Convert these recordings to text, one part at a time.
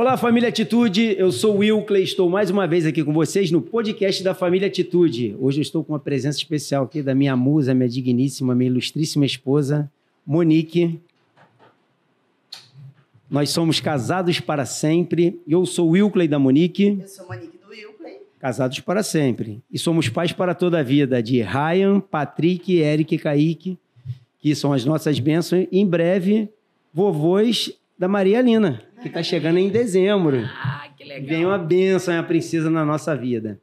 Olá, Família Atitude, eu sou o Wilkley, estou mais uma vez aqui com vocês no podcast da Família Atitude. Hoje eu estou com uma presença especial aqui da minha musa, minha digníssima, minha ilustríssima esposa, Monique. Nós somos Casados para Sempre, eu sou o Wilkley da Monique. Eu sou Monique do Wilkley. Casados para Sempre. E somos pais para toda a vida de Ryan, Patrick, Eric e Kaique, que são as nossas bênçãos. Em breve, vovôs da Maria Lina, que está chegando em dezembro. Ah, que legal. Vem uma bênção, uma princesa na nossa vida.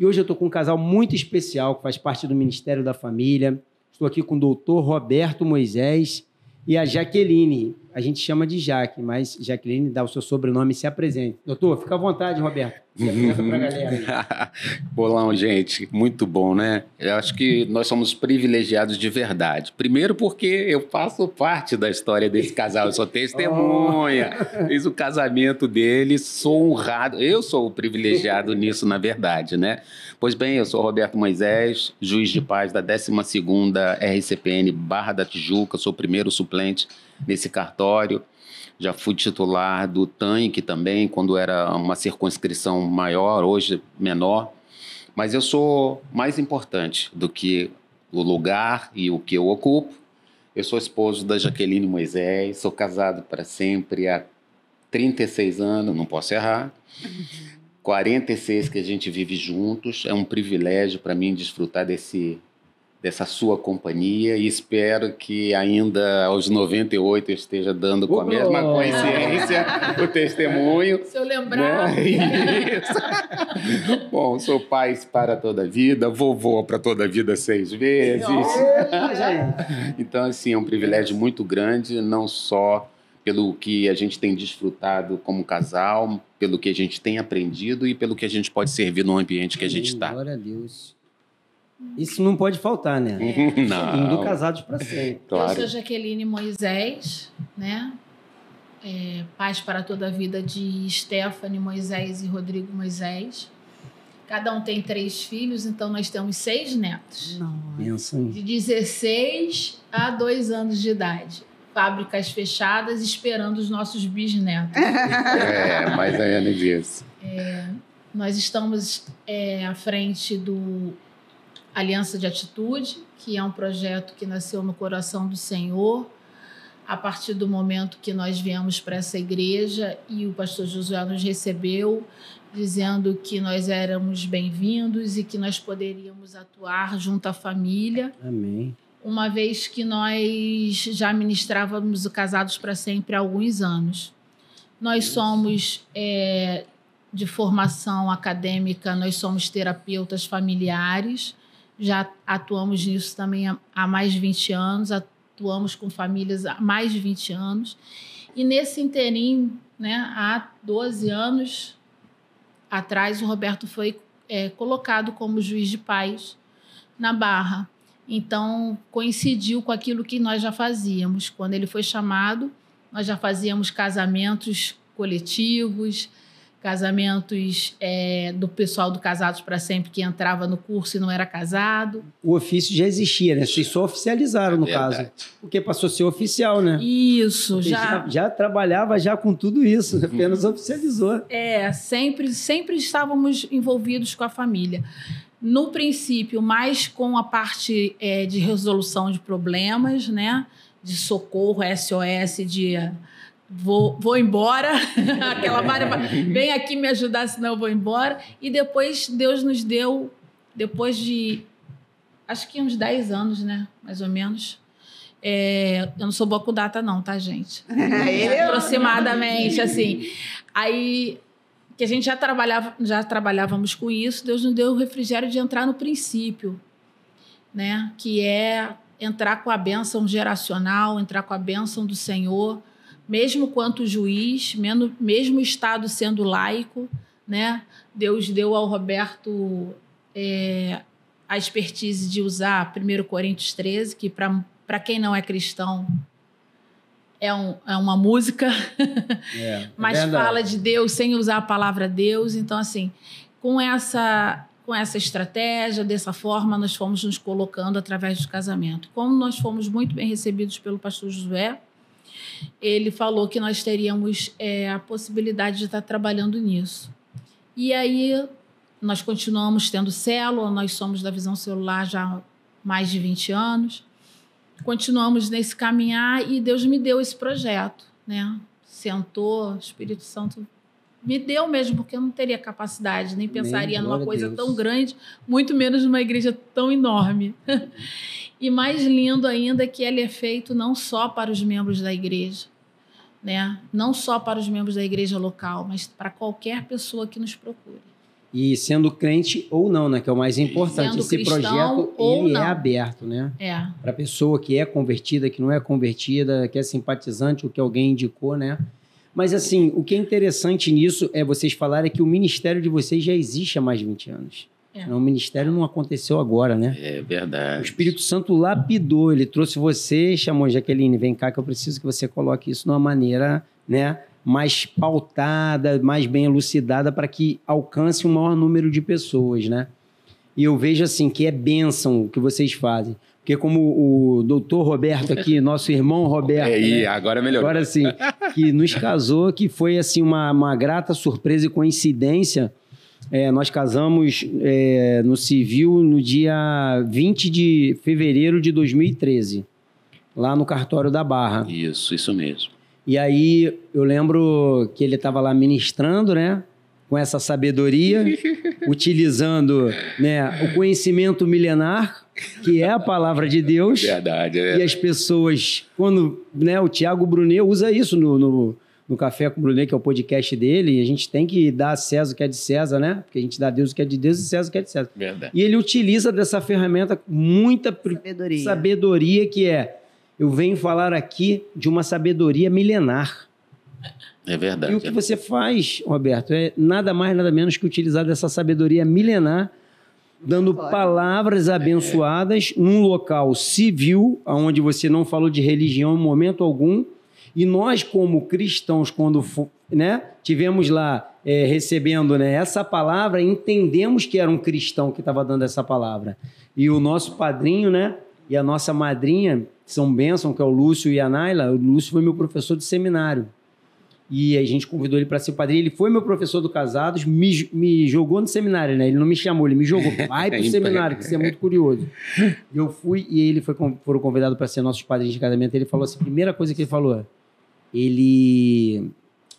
E hoje eu estou com um casal muito especial, que faz parte do Ministério da Família. Estou aqui com o doutor Roberto Moisés e a Jaqueline. A gente chama de Jaque, mas Jaqueline dá o seu sobrenome e se apresenta. Doutor, fica à vontade, Roberto. Se apresenta para a galera. Bolão, gente. Muito bom, né? Eu acho que nós somos privilegiados de verdade. Primeiro porque eu faço parte da história desse casal. Eu sou testemunha. Fiz o casamento dele, sou honrado. Eu sou o privilegiado nisso, na verdade, né? Pois bem, eu sou Roberto Moisés, juiz de paz da 12ª RCPN, Barra da Tijuca. Sou o primeiro suplente nesse cartório, já fui titular do Tanque também, quando era uma circunscrição maior, hoje menor, mas eu sou mais importante do que o lugar e o que eu ocupo. Eu sou esposo da Jaqueline Moisés, sou casado para sempre há 36 anos, não posso errar, 46 que a gente vive juntos, é um privilégio para mim desfrutar dessa sua companhia e espero que ainda aos 98 eu esteja dando com a mesma consciência o testemunho. Se eu lembrar. Né? Isso. Bom, sou pai para toda a vida, vovô para toda a vida 6 vezes. Então, assim, é um privilégio muito grande, não só pelo que a gente tem desfrutado como casal, pelo que a gente tem aprendido e pelo que a gente pode servir no ambiente que a gente está. Glória a Deus. Isso não pode faltar, né? Não. Indo Casados para Sempre. Claro. Eu sou Jaqueline Moisés, né? Paz para toda a vida de Stephanie Moisés e Rodrigo Moisés. Cada um tem 3 filhos, então nós temos 6 netos. Nossa. De 16 a 2 anos de idade. Fábricas fechadas, esperando os nossos bisnetos. Mais ainda disso. Nós estamos à frente do Aliança de Atitude, que é um projeto que nasceu no coração do Senhor, a partir do momento que nós viemos para essa igreja e o pastor Josué nos recebeu, dizendo que nós éramos bem-vindos e que nós poderíamos atuar junto à família. Amém. Uma vez que nós já ministrávamos o Casados para Sempre há alguns anos. Nós somos de formação acadêmica, nós somos terapeutas familiares. Já atuamos nisso também há mais de 20 anos, atuamos com famílias há mais de 20 anos. E nesse inteirinho, né, há 12 anos atrás, o Roberto foi colocado como juiz de paz na Barra. Então, coincidiu com aquilo que nós já fazíamos. Quando ele foi chamado, nós já fazíamos casamentos coletivos, casamentos do pessoal do Casados para Sempre que entrava no curso e não era casado. O ofício já existia, né? Vocês só oficializaram, no caso. Porque passou a ser oficial, né? Isso. Já trabalhava já com tudo isso, apenas oficializou. Sempre estávamos envolvidos com a família. No princípio, mais com a parte de resolução de problemas, né? De socorro, SOS, de... Vou embora, aquela barba, vem aqui me ajudar, senão eu vou embora. E depois Deus nos deu, depois de, acho que uns 10 anos, né, mais ou menos. Eu não sou boa com data não, tá, gente? Aproximadamente, assim. Aí, que a gente já trabalhávamos com isso, Deus nos deu o refrigério de entrar no princípio, né? Que é entrar com a bênção geracional, entrar com a bênção do Senhor, mesmo quanto juiz, mesmo o Estado sendo laico, né? Deus deu ao Roberto a expertise de usar 1 Coríntios 13, que para quem não é cristão é uma música, mas fala de Deus sem usar a palavra Deus. Então, assim, com essa estratégia, dessa forma, nós fomos nos colocando através do casamento. Como nós fomos muito bem recebidos pelo pastor Josué, ele falou que nós teríamos a possibilidade de estar trabalhando nisso. E aí nós continuamos tendo célula, nós somos da Visão Celular já há mais de 20 anos, continuamos nesse caminhar e Deus me deu esse projeto, né? Sentou, o Espírito Santo me deu mesmo, porque eu não teria capacidade, nem pensaria numa coisa tão grande, muito menos numa igreja tão enorme. E mais lindo ainda é que ele é feito não só para os membros da igreja, né? Não só para os membros da igreja local, mas para qualquer pessoa que nos procure. E sendo crente ou não, né? Que é o mais importante. Sendo esse projeto, ele não. É aberto, né? É. Para a pessoa que é convertida, que não é convertida, que é simpatizante, ou que alguém indicou, né? Mas, assim, o que é interessante nisso é vocês falarem que o ministério de vocês já existe há mais de 20 anos. É. O ministério não aconteceu agora, né? É verdade. O Espírito Santo lapidou, ele trouxe você, chamou Jaqueline, vem cá que eu preciso que você coloque isso de uma maneira, né, mais pautada, mais bem elucidada para que alcance o maior número de pessoas, né? E eu vejo, assim, que é bênção o que vocês fazem. Porque como o doutor Roberto aqui, nosso irmão Roberto... Aí, né? Agora melhorou. Agora sim, que nos casou, que foi assim uma grata surpresa e coincidência. Nós casamos no civil no dia 20 de fevereiro de 2013, lá no cartório da Barra. Isso mesmo. E aí eu lembro que ele estava lá ministrando, né? Com essa sabedoria, utilizando, né, o conhecimento milenar, que é a palavra de Deus. Verdade, é verdade. E as pessoas, quando, né, o Tiago Brunet usa isso no Café com o Brunet, que é o podcast dele, e a gente tem que dar a César o que é de César, né? Porque a gente dá a Deus o que é de Deus e César o que é de César. Verdade. E ele utiliza dessa ferramenta muita sabedoria que é, eu venho falar aqui de uma sabedoria milenar. É verdade. E o que você faz, Roberto, é nada mais, nada menos que utilizar dessa sabedoria milenar, dando palavras abençoadas num local civil, onde você não falou de religião em momento algum. E nós, como cristãos, quando, né, tivemos lá recebendo, né, essa palavra, entendemos que era um cristão que estava dando essa palavra. E o nosso padrinho, né, e a nossa madrinha, são bênção, que é o Lúcio e a Naila. O Lúcio foi meu professor de seminário. E a gente convidou ele para ser padrinho. Ele foi meu professor do Casados, me jogou no seminário, né? Ele não me chamou, ele me jogou. Vai pro seminário, que você é muito curioso. Eu fui e ele foram convidados para ser nossos padrinhos de casamento. Ele falou assim, a primeira coisa que ele falou,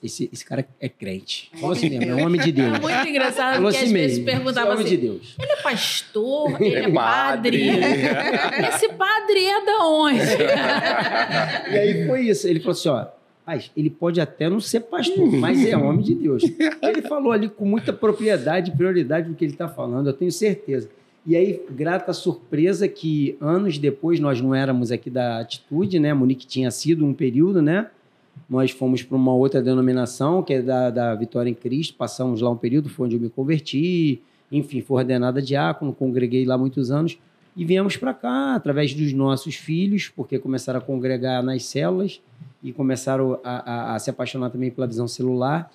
esse cara é crente. Falou assim mesmo, é um homem de Deus. É muito engraçado porque às vezes perguntava assim, ele é pastor, ele é padre. Esse padre é da onde? E aí foi isso. Ele falou assim, ó, ele pode até não ser pastor, mas é homem de Deus. Ele falou ali com muita propriedade e prioridade do que ele está falando, eu tenho certeza. E aí, grata surpresa que anos depois, nós não éramos aqui da Atitude, né? Monique tinha sido um período, né? Nós fomos para uma outra denominação, que é da Vitória em Cristo, passamos lá um período, foi onde eu me converti, enfim, fui ordenada diácono, congreguei lá muitos anos, e viemos para cá através dos nossos filhos, porque começaram a congregar nas células, e começaram a se apaixonar também pela Visão Celular,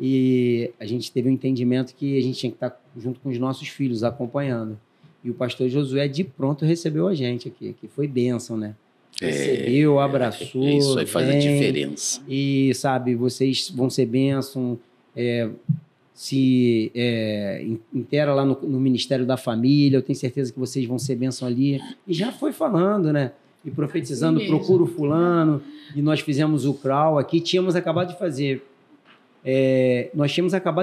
e a gente teve um entendimento que a gente tinha que estar junto com os nossos filhos, acompanhando. E o pastor Josué, de pronto, recebeu a gente aqui, que foi bênção, né? Recebeu, abraçou. Isso aí faz a diferença. E, sabe, vocês vão ser bênção, inteira lá no Ministério da Família, eu tenho certeza que vocês vão ser bênção ali. E já foi falando, né? E profetizando, assim procura o fulano, e nós fizemos o crawl aqui, nós tínhamos acabado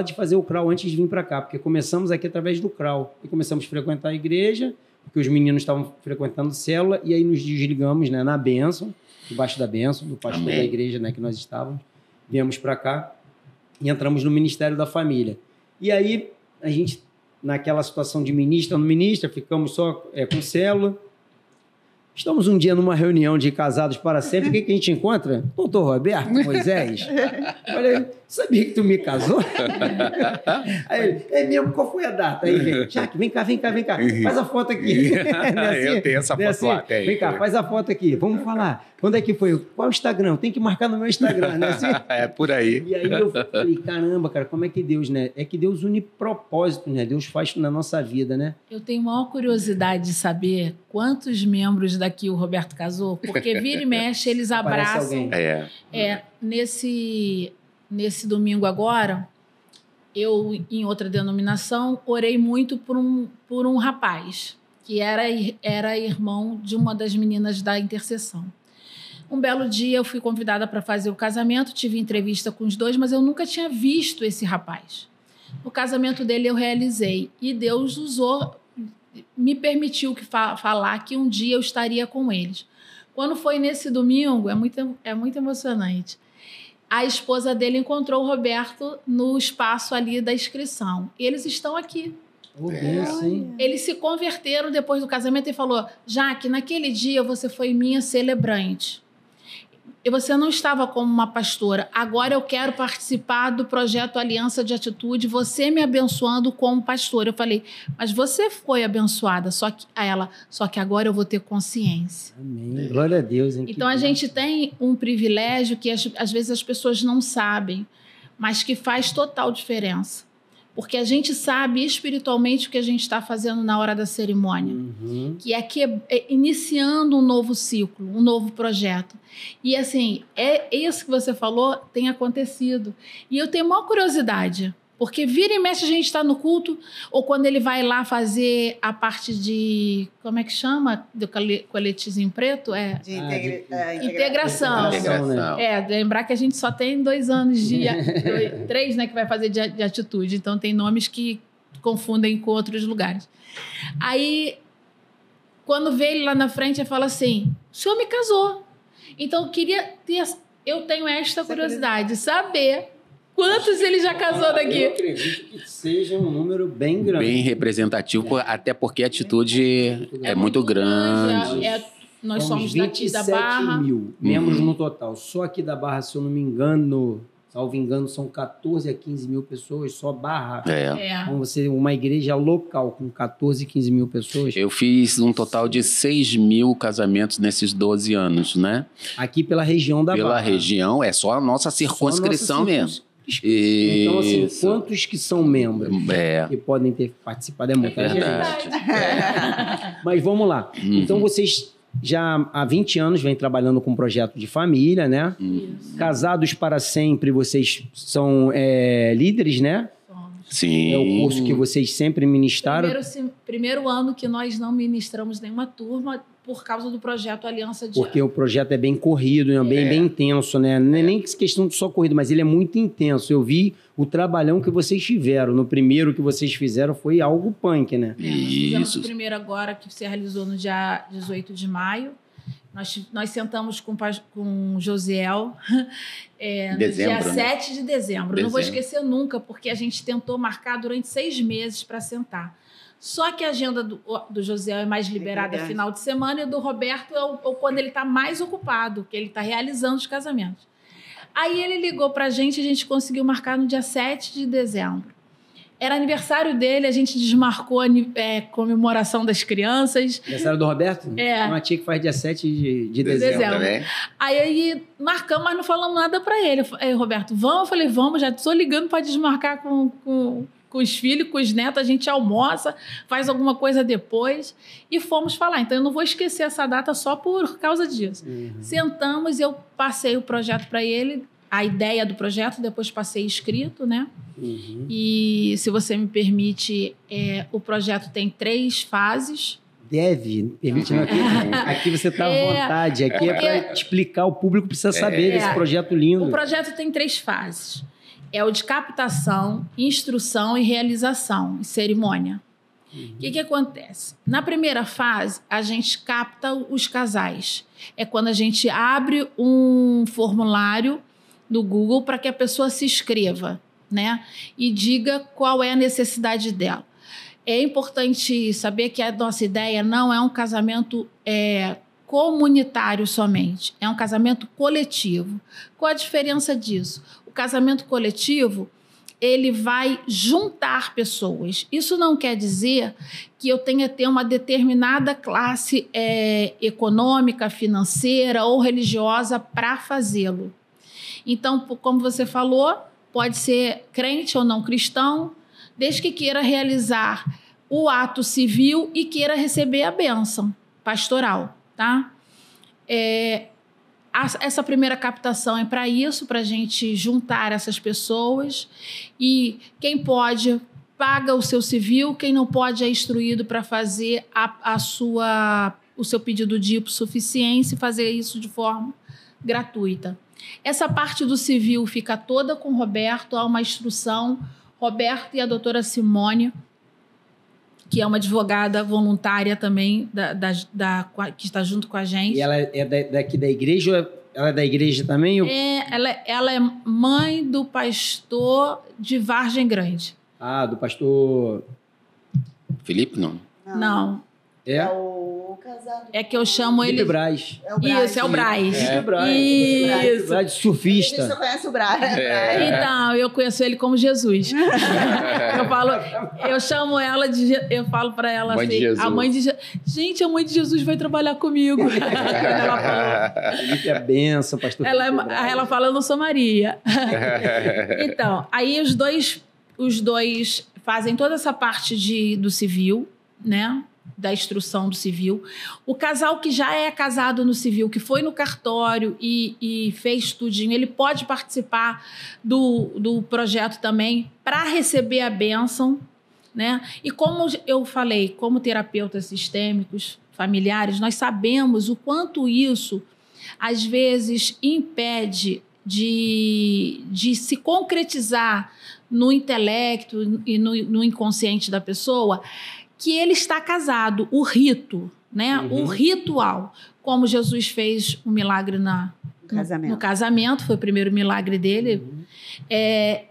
de fazer o crawl antes de vir para cá, porque começamos aqui através do crawl, e começamos a frequentar a igreja, porque os meninos estavam frequentando célula, e aí nos desligamos, né, na bênção, debaixo da bênção, do pastor da igreja, né, que nós estávamos, viemos para cá, e entramos no Ministério da Família. E aí, a gente, naquela situação de ministra, ficamos só com célula. Estamos um dia numa reunião de Casados para Sempre. O que a gente encontra? Doutor Roberto Moisés. Olha, sabia que tu me casou? Aí ele, é mesmo, qual foi a data? Aí ele, Jaque, vem cá, faz a foto aqui. Assim, eu tenho essa foto assim, lá, até aí. Vem cá, faz a foto aqui, vamos falar. Quando é que foi? Qual o Instagram? Tem que marcar no meu Instagram, né? Assim, é, por aí. E aí eu falei, caramba, cara, como é que Deus, né? É que Deus une propósitos, né? Deus faz na nossa vida, né? Eu tenho maior curiosidade de saber quantos membros daqui o Roberto casou, porque vira e mexe, eles abraçam. Nesse domingo agora, eu, em outra denominação, orei muito por um rapaz, que era irmão de uma das meninas da intercessão. Um belo dia eu fui convidada para fazer o casamento, tive entrevista com os dois, mas eu nunca tinha visto esse rapaz. O casamento dele eu realizei e Deus me permitiu que falar que um dia eu estaria com eles. Quando foi nesse domingo, é muito emocionante. A esposa dele encontrou o Roberto no espaço ali da inscrição. Eles estão aqui. É. Eles se converteram depois do casamento e falou, Jaque, naquele dia você foi minha celebrante. Você não estava como uma pastora. Agora eu quero participar do projeto Aliança de Atitude, você me abençoando como pastora. Eu falei, mas você foi abençoada, só que agora eu vou ter consciência. Amém. Glória a Deus. Hein? Então a gente tem um privilégio que às vezes as pessoas não sabem, mas que faz total diferença. Porque a gente sabe espiritualmente o que a gente está fazendo na hora da cerimônia. Uhum. Que é iniciando um novo ciclo, um novo projeto. E assim, isso que você falou tem acontecido. E eu tenho a maior curiosidade. Porque vira e mexe a gente está no culto, ou quando ele vai lá fazer a parte de... Como é que chama? Do coletezinho preto? É. De integração. Integração. É, lembrar que a gente só tem 2 anos de... 3, né? Que vai fazer de atitude. Então, tem nomes que confundem com outros lugares. Aí, quando vê ele lá na frente, ele fala assim, o senhor me casou. Então, eu tenho esta curiosidade, saber... Quantos ele já casou daqui? Eu acredito que seja um número bem grande. Bem representativo, até porque a atitude é muito grande. Nós somos daqui da Barra. 27 mil membros no total. Só aqui da Barra, se eu não me engano, salvo engano, são 14 a 15 mil pessoas, só Barra. Então, você, uma igreja local com 14, 15 mil pessoas. Eu fiz um total de 6 mil casamentos nesses 12 anos, né? Aqui pela região da Barra. Pela região, é só a nossa circunscrição mesmo. Então, assim, isso. Quantos que são membros que podem ter participado? É muita gente. É. Mas vamos lá. Uhum. Então, vocês já há 20 anos vêm trabalhando com um projeto de família, né? Isso. Casados para Sempre, vocês são líderes, né? Sim. É o curso que vocês sempre ministraram. Primeiro ano que nós não ministramos nenhuma turma por causa do projeto Aliança de... Porque o projeto é bem corrido, bem intenso, né? Não é nem questão de só corrido, mas ele é muito intenso. Eu vi o trabalhão que vocês tiveram. No primeiro que vocês fizeram foi algo punk, né? Nós fizemos o primeiro agora, que se realizou no dia 18 de maio. Nós sentamos com Josiel no dia 7 de dezembro. Não vou esquecer nunca, porque a gente tentou marcar durante 6 meses para sentar. Só que a agenda do Josiel é mais liberada no final de semana e do Roberto é quando ele está mais ocupado, que ele está realizando os casamentos. Aí ele ligou para a gente conseguiu marcar no dia 7 de dezembro. Era aniversário dele, a gente desmarcou a comemoração das crianças. Aniversário do Roberto? Uma tia que faz dia 7 de dezembro. Né? Aí marcamos, mas não falamos nada para ele. Aí, Roberto, vamos? Eu falei, vamos, já estou ligando para desmarcar com os filhos, com os netos, a gente almoça, faz alguma coisa depois e fomos falar. Então, eu não vou esquecer essa data só por causa disso. Uhum. Sentamos, eu passei o projeto para ele, a ideia do projeto, depois passei escrito, né? Uhum. E, se você me permite, o projeto tem 3 fases. Permite não aqui você está à vontade, aqui é para explicar, o público precisa saber desse projeto lindo. O projeto tem 3 fases. É o de captação, instrução e realização, cerimônia. Uhum. O que acontece? Na primeira fase, a gente capta os casais. É quando a gente abre um formulário do Google para que a pessoa se inscreva, né? E diga qual é a necessidade dela. É importante saber que a nossa ideia não é um casamento comunitário somente, é um casamento coletivo. Qual a diferença disso? casamento coletivo, ele vai juntar pessoas. Isso não quer dizer que eu tenha que ter uma determinada classe econômica, financeira ou religiosa para fazê-lo. Então, como você falou, pode ser crente ou não cristão, desde que queira realizar o ato civil e queira receber a bênção pastoral, tá? Essa primeira captação é para isso, para a gente juntar essas pessoas. E quem pode, paga o seu civil. Quem não pode, é instruído para fazer o seu pedido de hipossuficiência e fazer isso de forma gratuita. Essa parte do civil fica toda com o Roberto. Há uma instrução. Roberto e a doutora Simone, que é uma advogada voluntária também, que está junto com a gente. E ela é daqui da igreja? Ou ela é da igreja também? Ou... Ela é mãe do pastor de Vargem Grande. Ah, do pastor... Felipe, não? Não. É o casado. É que eu chamo ele... Braz. É o Braz. Isso, é o Braz. É o Braz. Isso. Braz, surfista. Você conhece o Braz. É. Então, eu conheço ele como Jesus. Eu chamo ela de... Eu falo pra ela mãe assim... De Jesus. A mãe de Jesus. Gente, a mãe de Jesus vai trabalhar comigo. Que benção, pastor. Ela fala, eu não sou Maria. Então, aí os dois fazem toda essa parte do civil, né? Da instrução do civil. O casal que já é casado no civil, que foi no cartório e fez tudinho, ele pode participar do projeto também para receber a bênção, né? E como eu falei, como terapeutas sistêmicos, familiares, nós sabemos o quanto isso, às vezes, impede de se concretizar no intelecto e no inconsciente da pessoa, que ele está casado, o rito, né? Uhum. O ritual. Como Jesus fez um milagre no casamento, foi o primeiro milagre dele, uhum.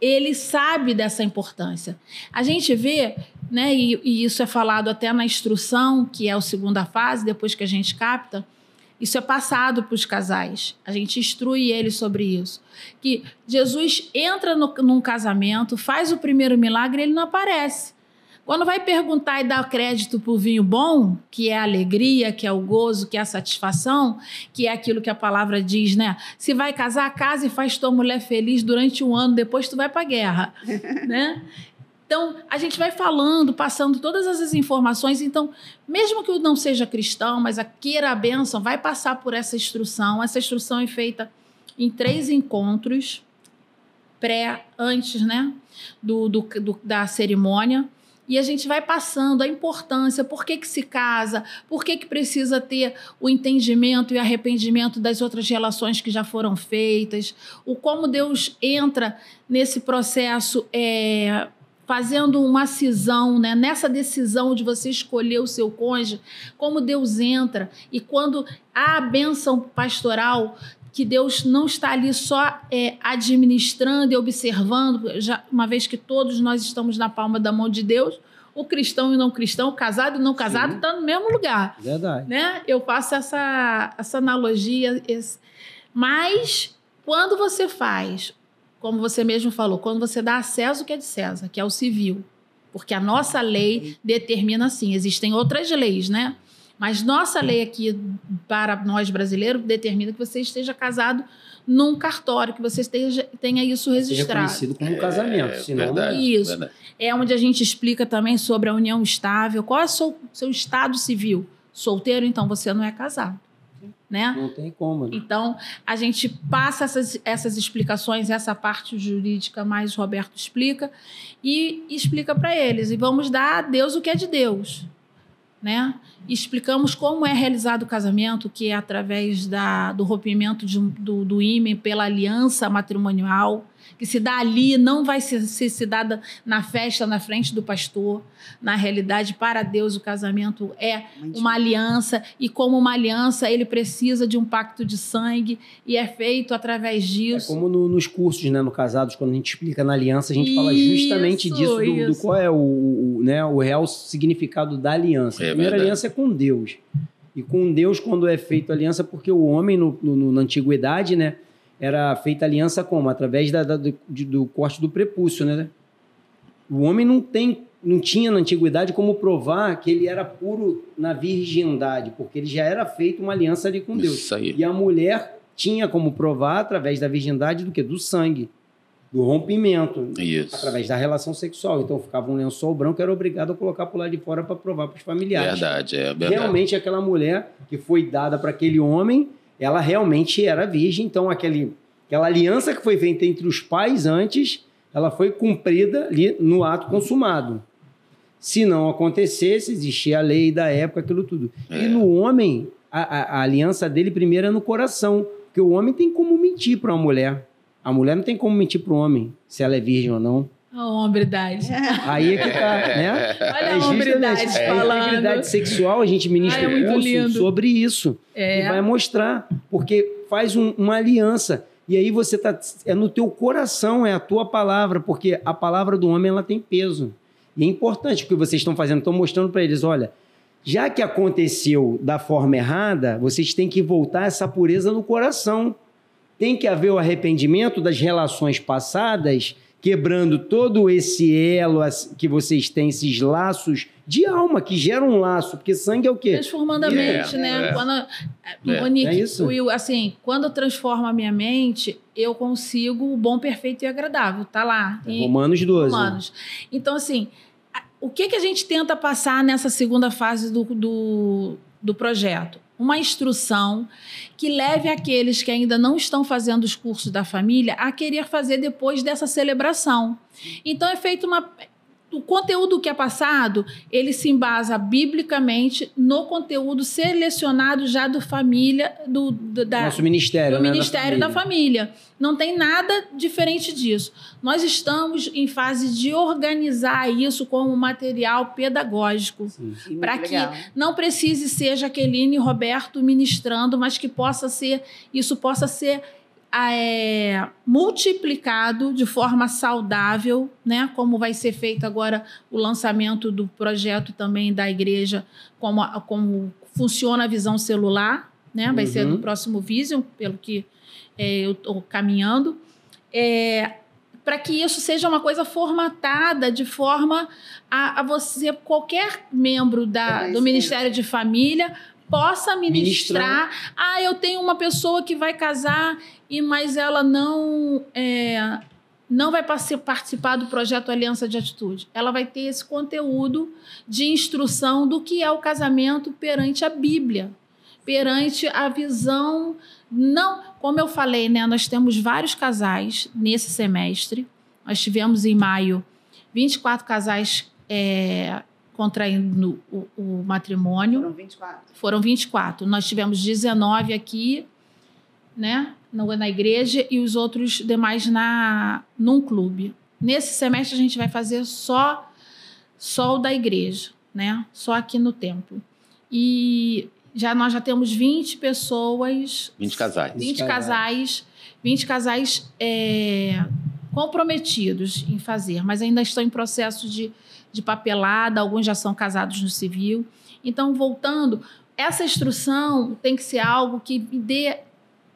Ele sabe dessa importância. A gente vê, né, e isso é falado até na instrução, que é a segunda fase, depois que a gente capta, isso é passado para os casais. A gente instrui eles sobre isso. Que Jesus entra num casamento, faz o primeiro milagre e ele não aparece. Quando vai perguntar e dar crédito para o vinho bom, que é a alegria, que é o gozo, que é a satisfação, que é aquilo que a palavra diz, né? Se vai casar, casa e faz tua mulher feliz durante um ano, depois tu vai para a guerra, né? Então, a gente vai falando, passando todas essas informações. Então, mesmo que eu não seja cristão, mas queira a bênção, vai passar por essa instrução. Essa instrução é feita em 3 encontros, antes, né? Da cerimônia. E a gente vai passando a importância, por que que se casa, por que que precisa ter o entendimento e arrependimento das outras relações que já foram feitas, o como Deus entra nesse processo, fazendo uma cisão, né? Nessa decisão de você escolher o seu cônjuge, como Deus entra, e quando há a bênção pastoral, que Deus não está ali só administrando e observando, uma vez que todos nós estamos na palma da mão de Deus, o cristão e o não cristão, o casado e o não casado, está no mesmo lugar. Verdade. Né? Eu faço essa analogia. Mas, quando você faz, como você mesmo falou, quando você dá a César o que é de César, que é o civil, porque a nossa lei determina assim, existem outras leis, né? Mas nossa lei aqui, para nós brasileiros, determina que você esteja casado num cartório, que você tenha isso registrado. Seja conhecido como um casamento, senão... Verdade, isso. Verdade. É onde a gente explica também sobre a união estável. Qual é o seu estado civil? Solteiro, então você não é casado. Né? Não tem como. Né? Então, a gente passa essas explicações, essa parte jurídica mais o Roberto explica, e explica para eles. E vamos dar a Deus o que é de Deus. Né? Explicamos como é realizado o casamento, que é através do rompimento do ímen pela aliança matrimonial, que se dá ali, não vai ser dada na festa, na frente do pastor. Na realidade, para Deus, o casamento é uma aliança, e como uma aliança, ele precisa de um pacto de sangue, e é feito através disso. É como nos cursos, né, no Casados, quando a gente explica na aliança, a gente fala justamente disso, do qual é o real significado da aliança. A primeira aliança é com Deus. E com Deus, quando é feita a aliança, porque o homem, na antiguidade, né, era feita aliança como? Através do corte do prepúcio, né? O homem não tinha na antiguidade como provar que ele era puro na virgindade, porque ele já era feito uma aliança ali com Deus. Isso aí. E a mulher tinha como provar através da virgindade do quê? Do sangue, do rompimento, isso, através da relação sexual. Então ficava um lençol branco, era obrigado a colocar por lá de fora para provar para os familiares. Verdade, é verdade. Realmente aquela mulher que foi dada para aquele homem, ela realmente era virgem, então aquela aliança que foi feita entre os pais antes, ela foi cumprida ali no ato consumado. Se não acontecesse, existia a lei da época, aquilo tudo. É. E no homem, a aliança dele primeiro é no coração, porque o homem tem como mentir para uma mulher. A mulher não tem como mentir para o homem, se ela é virgem ou não. A hombridade. Aí é que tá, né? Olha a hombridade falando. A integridade sexual, a gente ministra um curso sobre isso. É. E vai mostrar, porque faz uma aliança. E aí você tá... É no teu coração, é a tua palavra, porque a palavra do homem, ela tem peso. E é importante o que vocês estão fazendo. Estão mostrando para eles, olha, já que aconteceu da forma errada, vocês têm que voltar essa pureza no coração. Tem que haver o arrependimento das relações passadas, quebrando todo esse elo que vocês têm, esses laços de alma, que geram um laço, porque sangue é o quê? Transformando a mente, né? Quando, Monique, Will, assim, quando eu transformo a minha mente, eu consigo o bom, perfeito e agradável, tá lá. Em Romanos 12. Romanos. Então, assim, o que a gente tenta passar nessa segunda fase do projeto? Uma instrução que leve aqueles que ainda não estão fazendo os cursos da família a querer fazer depois dessa celebração. Então é feito uma... O conteúdo que é passado, ele se embasa biblicamente no conteúdo selecionado já do família, nosso ministério, do Ministério da Família. Não tem nada diferente disso. Nós estamos em fase de organizar isso como material pedagógico, para que não precise ser Jaqueline e Roberto ministrando, mas que isso possa ser multiplicado de forma saudável, né? Como vai ser feito agora o lançamento do projeto também da igreja, como funciona a visão celular, né? Vai ser no próximo Vision, pelo que eu estou caminhando, para que isso seja uma coisa formatada de forma a você, qualquer membro do Ministério de Família, possa ministrar. Ah, eu tenho uma pessoa que vai casar, mas ela não vai participar do projeto Aliança de Atitude. Ela vai ter esse conteúdo de instrução do que é o casamento perante a Bíblia, perante a visão. Não, como eu falei, né, nós temos vários casais nesse semestre. Nós tivemos em maio 24 casais contraindo o matrimônio. Foram 24. Nós tivemos 19 aqui, né, na igreja, e os outros demais num clube. Nesse semestre a gente vai fazer só o da igreja, né? Só aqui no templo. E nós já temos 20 pessoas, 20 casais. 20 casais comprometidos em fazer, mas ainda estão em processo de papelada, alguns já são casados no civil. Então, voltando, essa instrução tem que ser algo que dê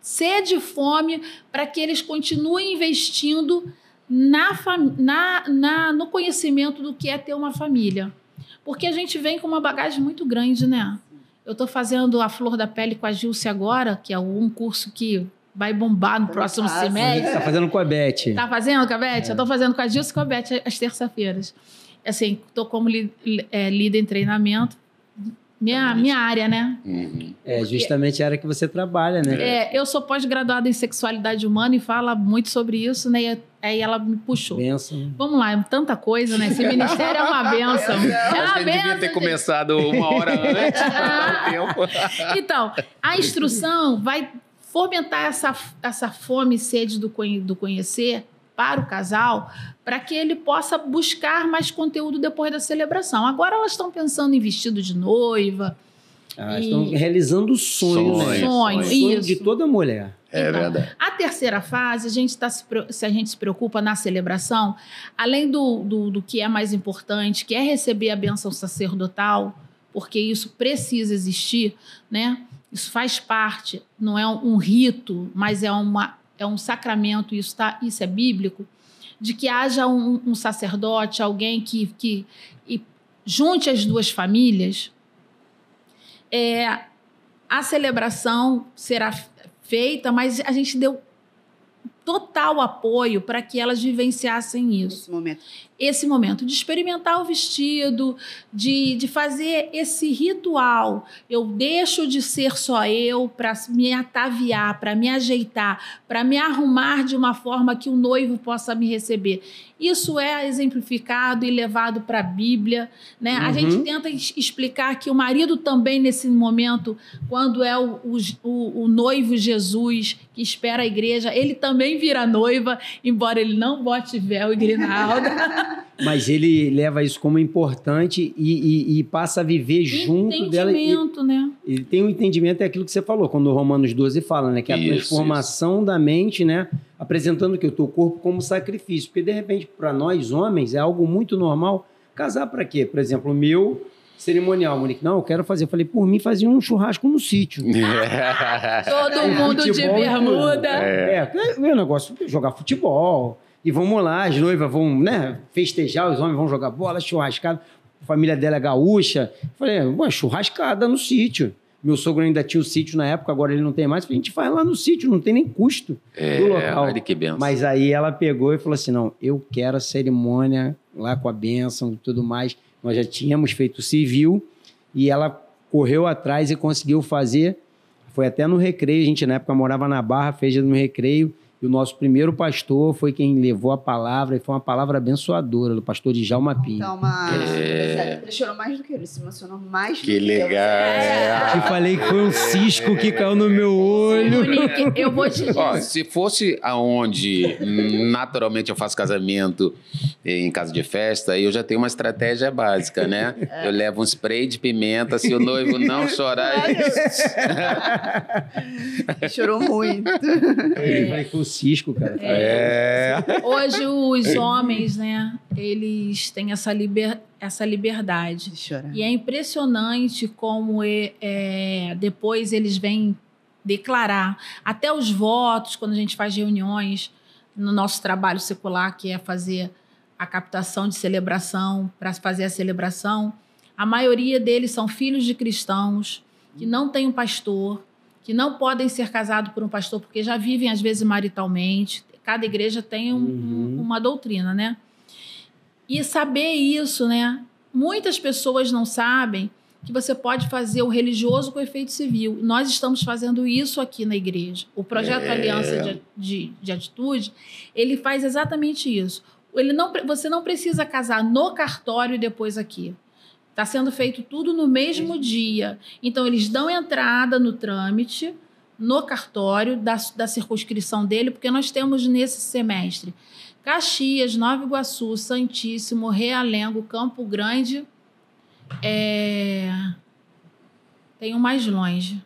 sede e fome para que eles continuem investindo no conhecimento do que é ter uma família. Porque a gente vem com uma bagagem muito grande, né? Eu estou fazendo a Flor da Pele com a Gilce agora, que é um curso que vai bombar no próximo semestre. Está fazendo com a Bete. Está fazendo com a Bete? Eu estou fazendo com a Gilce e com a Bete às terça-feiras. Assim, estou como líder em treinamento, minha área, né? É justamente a área que você trabalha, né? Eu sou pós-graduada em sexualidade humana e falo muito sobre isso, né? Aí ela me puxou. Benção. Vamos lá, é tanta coisa, né? Esse ministério é uma benção. A gente devia ter começado uma hora antes. Então, a instrução vai fomentar essa fome e sede do conhecer para o casal, para que ele possa buscar mais conteúdo depois da celebração. Agora elas estão pensando em vestido de noiva. Estão realizando sonhos de toda mulher. Então, verdade. A terceira fase, se a gente se preocupa na celebração, além do que é mais importante, que é receber a bênção sacerdotal, porque isso precisa existir, né? Isso faz parte, não é um rito, mas é uma é um sacramento, isso, tá, isso é bíblico, de que haja um sacerdote, alguém que junte as duas famílias, a celebração será feita, mas a gente deu total apoio para que elas vivenciassem isso. Esse momento de experimentar o vestido, de fazer esse ritual. Eu deixo de ser só eu para me ataviar, para me ajeitar, para me arrumar de uma forma que o noivo possa me receber. Isso é exemplificado e levado para a Bíblia, né? Uhum. A gente tenta explicar que o marido também, nesse momento, quando é o noivo Jesus que espera a igreja, ele também vira noiva, embora ele não bote véu e grinalda. Mas ele leva isso como importante e passa a viver junto dela. Entendimento, né? Ele tem um entendimento, é aquilo que você falou, quando o Romanos 12 fala, né? Que é a transformação da mente, né? Apresentando que o teu corpo como sacrifício. Porque, de repente, para nós homens, é algo muito normal. Casar para quê? Por exemplo, o meu cerimonial, Monique, não, eu quero fazer. Eu falei, por mim, fazia um churrasco no sítio. Todo mundo de bermuda. É meu negócio, jogar futebol. E vamos lá, as noivas vão, né, festejar, os homens vão jogar bola, churrascada. A família dela é gaúcha. Eu falei, churrascada no sítio. Meu sogro ainda tinha o sítio na época, agora ele não tem mais. A gente faz lá no sítio, não tem nem custo do local. Olha que benção. Mas aí ela pegou e falou assim, não, eu quero a cerimônia lá com a bênção e tudo mais. Nós já tínhamos feito o civil e ela correu atrás e conseguiu fazer. Foi até no Recreio, a gente na época morava na Barra, fez no Recreio. E o nosso primeiro pastor foi quem levou a palavra, e foi uma palavra abençoadora do pastor de Jalmapim. Então, mas ele chorou mais do que ele, se emocionou mais do que ele. Que legal! Eu te falei que foi um cisco que caiu no meu olho. Monique, eu vou te dizer. Ó, se fosse aonde naturalmente eu faço casamento em casa de festa, eu já tenho uma estratégia básica, né? Eu levo um spray de pimenta, se o noivo não chorar... Ele chorou muito. Ele vai com cisco, cara. Hoje os homens, né, eles têm essa liberdade. De chorar. E é impressionante como depois eles vêm declarar. Até os votos, quando a gente faz reuniões no nosso trabalho secular, que é fazer a captação de celebração, para fazer a celebração, a maioria deles são filhos de cristãos, que não têm um pastor, que não podem ser casados por um pastor, porque já vivem, às vezes, maritalmente. Cada igreja tem uma doutrina, né? E saber isso, né? Muitas pessoas não sabem que você pode fazer o religioso com efeito civil. Nós estamos fazendo isso aqui na igreja. O projeto Aliança de Atitude, ele faz exatamente isso. Você não precisa casar no cartório e depois aqui. Está sendo feito tudo no mesmo dia. Então, eles dão entrada no trâmite, no cartório, da circunscrição dele, porque nós temos nesse semestre Caxias, Nova Iguaçu, Santíssimo, Realengo, Campo Grande. Tem um mais longe.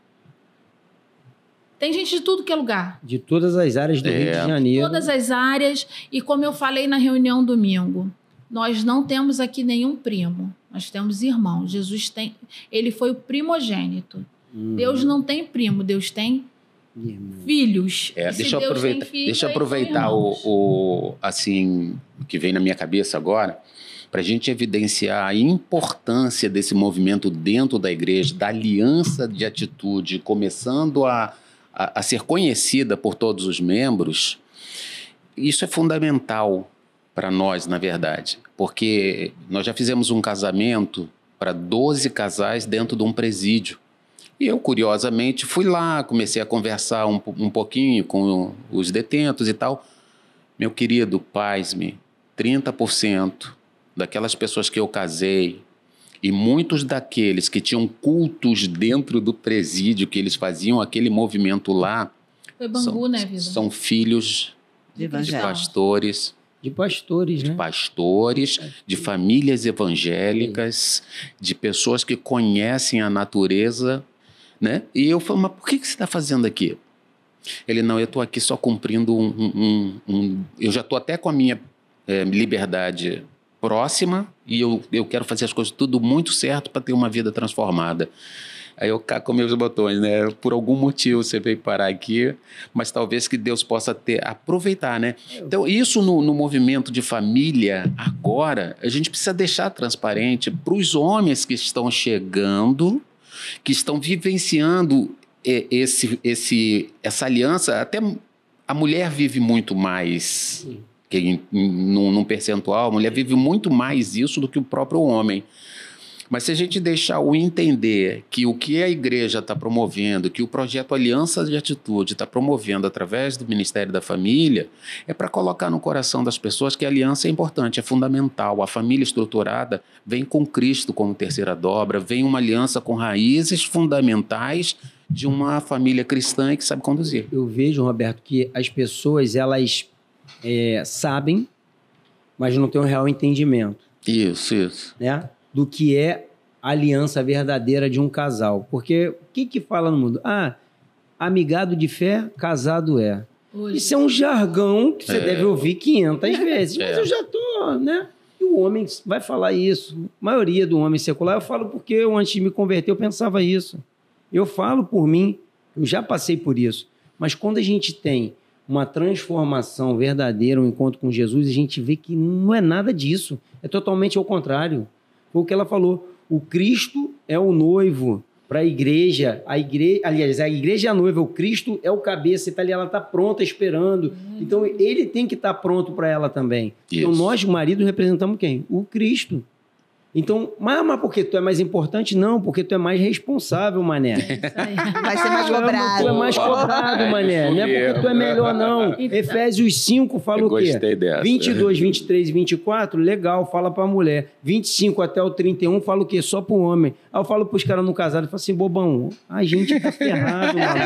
Tem gente de tudo que é lugar. De todas as áreas do Rio de Janeiro. De todas as áreas. E como eu falei na reunião domingo, nós não temos aqui nenhum primo. Nós temos irmão. Jesus tem... Ele foi o primogênito. Deus não tem primo. Deus tem filhos. Deixa eu aproveitar assim, o que vem na minha cabeça agora, para a gente evidenciar a importância desse movimento dentro da igreja, da aliança de atitude, começando a ser conhecida por todos os membros. Isso é fundamental para nós, na verdade, porque nós já fizemos um casamento para 12 casais dentro de um presídio. E eu, curiosamente, fui lá, comecei a conversar um pouquinho com os detentos e tal. Meu querido, pasme, 30% daquelas pessoas que eu casei e muitos daqueles que tinham cultos dentro do presídio, que eles faziam aquele movimento lá, foi Bangu, né, vida? São filhos de pastores... De pastores, de famílias evangélicas, de pessoas que conhecem a natureza, né? E eu falo, mas por que você está fazendo aqui? Ele, não, eu estou aqui só cumprindo eu já estou até com a minha liberdade próxima e eu quero fazer as coisas tudo muito certo para ter uma vida transformada. Aí eu caco meus botões, né? Por algum motivo você veio parar aqui, mas talvez que Deus possa aproveitar, né? Então, isso no movimento de família, agora, a gente precisa deixar transparente para os homens que estão chegando, que estão vivenciando essa aliança. Até a mulher vive muito mais, que num percentual, a mulher vive muito mais isso do que o próprio homem. Mas se a gente deixar o entender que o que a igreja está promovendo, que o projeto Aliança de Atitude está promovendo através do Ministério da Família, é para colocar no coração das pessoas que a aliança é importante, é fundamental. A família estruturada vem com Cristo como terceira dobra, vem uma aliança com raízes fundamentais de uma família cristã e que sabe conduzir. Eu vejo, Roberto, que as pessoas, elas sabem, mas não têm um real entendimento. Isso. Né? Do que é a aliança verdadeira de um casal. Porque o que fala no mundo? Ah, amigado de fé, casado é. Hoje. Isso é um jargão que você deve ouvir 500 vezes. Mas eu já tô, né? E o homem vai falar isso. A maioria do homem secular, eu falo porque eu, antes de me converter, eu pensava isso. Eu falo por mim, eu já passei por isso. Mas quando a gente tem uma transformação verdadeira, um encontro com Jesus, a gente vê que não é nada disso. É totalmente ao contrário. Foi o que ela falou, o Cristo é o noivo para a igreja, aliás, a igreja é a noiva, o Cristo é o cabeça, tá ali, ela está pronta, esperando. Então, ele tem que estar pronto para ela também. Isso. Então, nós, maridos, representamos quem? O Cristo. Então, mas porque tu é mais importante? Não, porque tu é mais responsável, mané. Vai ser mais cobrado. Tu é mais cobrado, mané. Não é porque tu é melhor, não. Efésios 5 fala o quê? 22, 23 e 24, legal, fala pra mulher. 25 até o 31 fala o quê? Só pro homem. Aí eu falo pros caras no casado, eu falo assim, bobão, a gente tá ferrado, mané.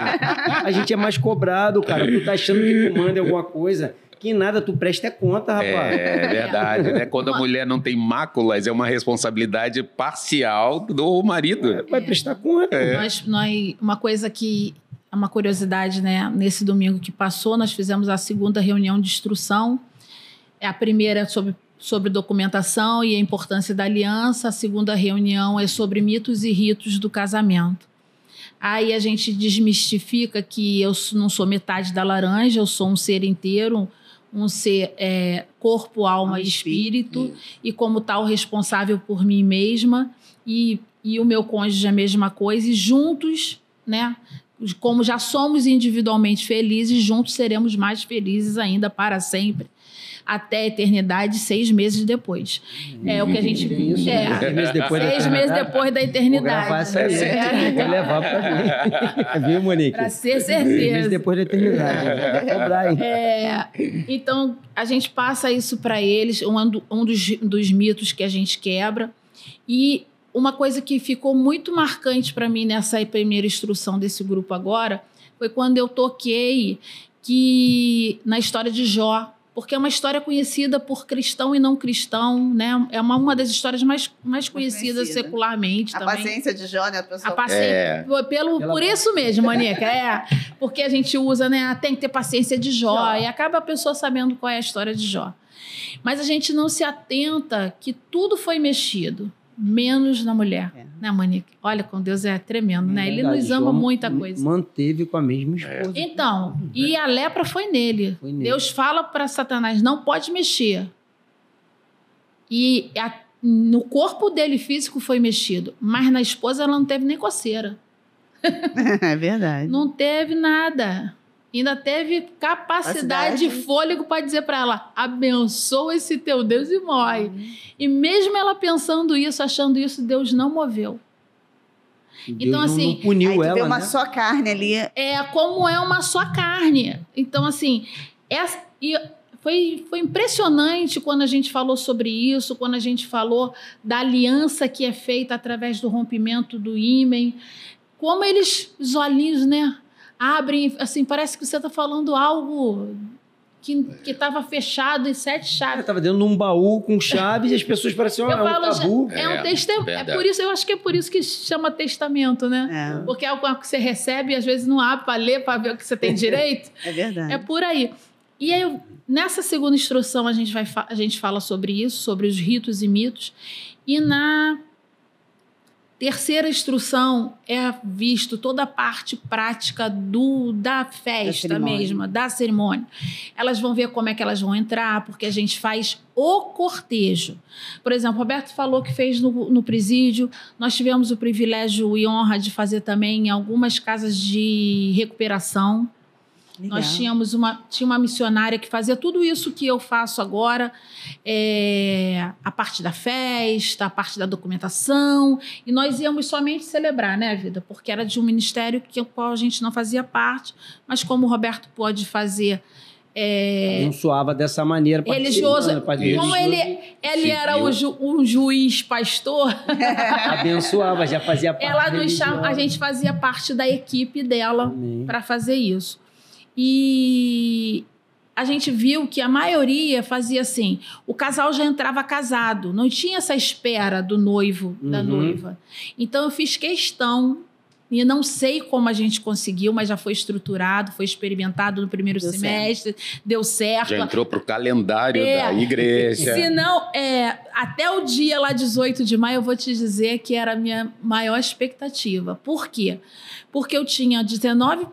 A gente é mais cobrado, cara. Tu tá achando que tu manda alguma coisa. Que nada, tu presta conta, rapaz. É verdade, né? Quando a mulher não tem máculas, é uma responsabilidade parcial do marido. Vai prestar conta. Uma coisa que é uma curiosidade, né? Nesse domingo que passou, nós fizemos a segunda reunião de instrução. A primeira é sobre documentação e a importância da aliança. A segunda reunião é sobre mitos e ritos do casamento. Aí a gente desmistifica que eu não sou metade da laranja, eu sou um ser inteiro, um ser corpo, alma e espírito, e como tal responsável por mim mesma, e o meu cônjuge a mesma coisa, e juntos, né, como já somos individualmente felizes, juntos seremos mais felizes ainda para sempre, até a eternidade, 6 meses depois. É o que a gente... 6 meses depois da eternidade. Vou levar pra mim. Viu, Monique? Pra ser certeza. 6 meses depois da eternidade. Então, a gente passa isso para eles, um dos mitos que a gente quebra. E uma coisa que ficou muito marcante para mim nessa primeira instrução desse grupo agora, foi quando eu toquei que na história de Jó, porque é uma história conhecida por cristão e não cristão, né? É uma das histórias mais conhecidas secularmente também. A paciência de Jó, né, pessoal? A paciência, por isso mesmo, Monique, porque a gente usa, né? Tem que ter paciência de Jó, e acaba a pessoa sabendo qual é a história de Jó. Mas a gente não se atenta que tudo foi mexido, menos na mulher, né, Monique? Olha, com Deus é tremendo, né? Ele nos ama muita coisa. Manteve com a mesma esposa. Então, e a lepra foi nele. Deus fala para Satanás, não pode mexer. E no corpo dele físico foi mexido, mas na esposa ela não teve nem coceira. É verdade. Não teve nada. Ainda teve capacidade de fôlego para dizer para ela, abençoa esse teu Deus e morre. E mesmo ela pensando isso, achando isso, Deus não moveu. Deus então, assim, não puniu ela, uma só carne ali. Como é uma só carne. Então, assim, foi impressionante quando a gente falou sobre isso, quando a gente falou da aliança que é feita através do rompimento do ímen. Como eles, os olhinhos, né? Abrem, assim, parece que você está falando algo que estava fechado em 7 chaves. Estava dentro de um baú com chaves e as pessoas pareciam um tabu. É um testamento. Eu acho que é por isso que chama testamento, né? Porque é algo que você recebe e às vezes não abre para ler, para ver o que você tem direito. É verdade. É por aí. E aí, nessa segunda instrução, a gente fala sobre isso, sobre os ritos e mitos. E na terceira instrução é visto toda a parte prática da festa mesmo, da cerimônia. Elas vão ver como é que elas vão entrar, porque a gente faz o cortejo. Por exemplo, Roberto falou que fez no presídio. Nós tivemos o privilégio e honra de fazer também em algumas casas de recuperação. Legal. Nós tínhamos tinha uma missionária que fazia tudo isso que eu faço agora, a parte da festa, a parte da documentação, e nós íamos somente celebrar, né, vida? Porque era de um ministério que a gente não fazia parte, mas como o Roberto pôde fazer... Não soava dessa maneira religiosa. Como ele era um juiz pastor, abençoava, já fazia parte. A gente fazia parte da equipe dela para fazer isso. E a gente viu que a maioria fazia assim, o casal já entrava casado, não tinha essa espera do noivo, da noiva. Então, eu fiz questão, e não sei como a gente conseguiu, mas já foi estruturado, foi experimentado no primeiro semestre, deu certo. Já entrou para o calendário da igreja. Se não, até o dia lá, 18 de maio, eu vou te dizer que era a minha maior expectativa. Por quê? Porque eu tinha 19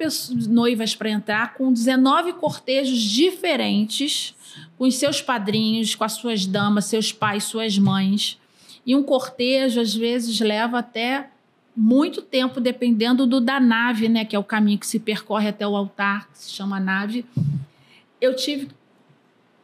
noivas para entrar, com 19 cortejos diferentes, com seus padrinhos, com as suas damas, seus pais, suas mães. E um cortejo, às vezes, leva até... muito tempo, dependendo da nave, né? Que é o caminho que se percorre até o altar, que se chama nave. Eu tive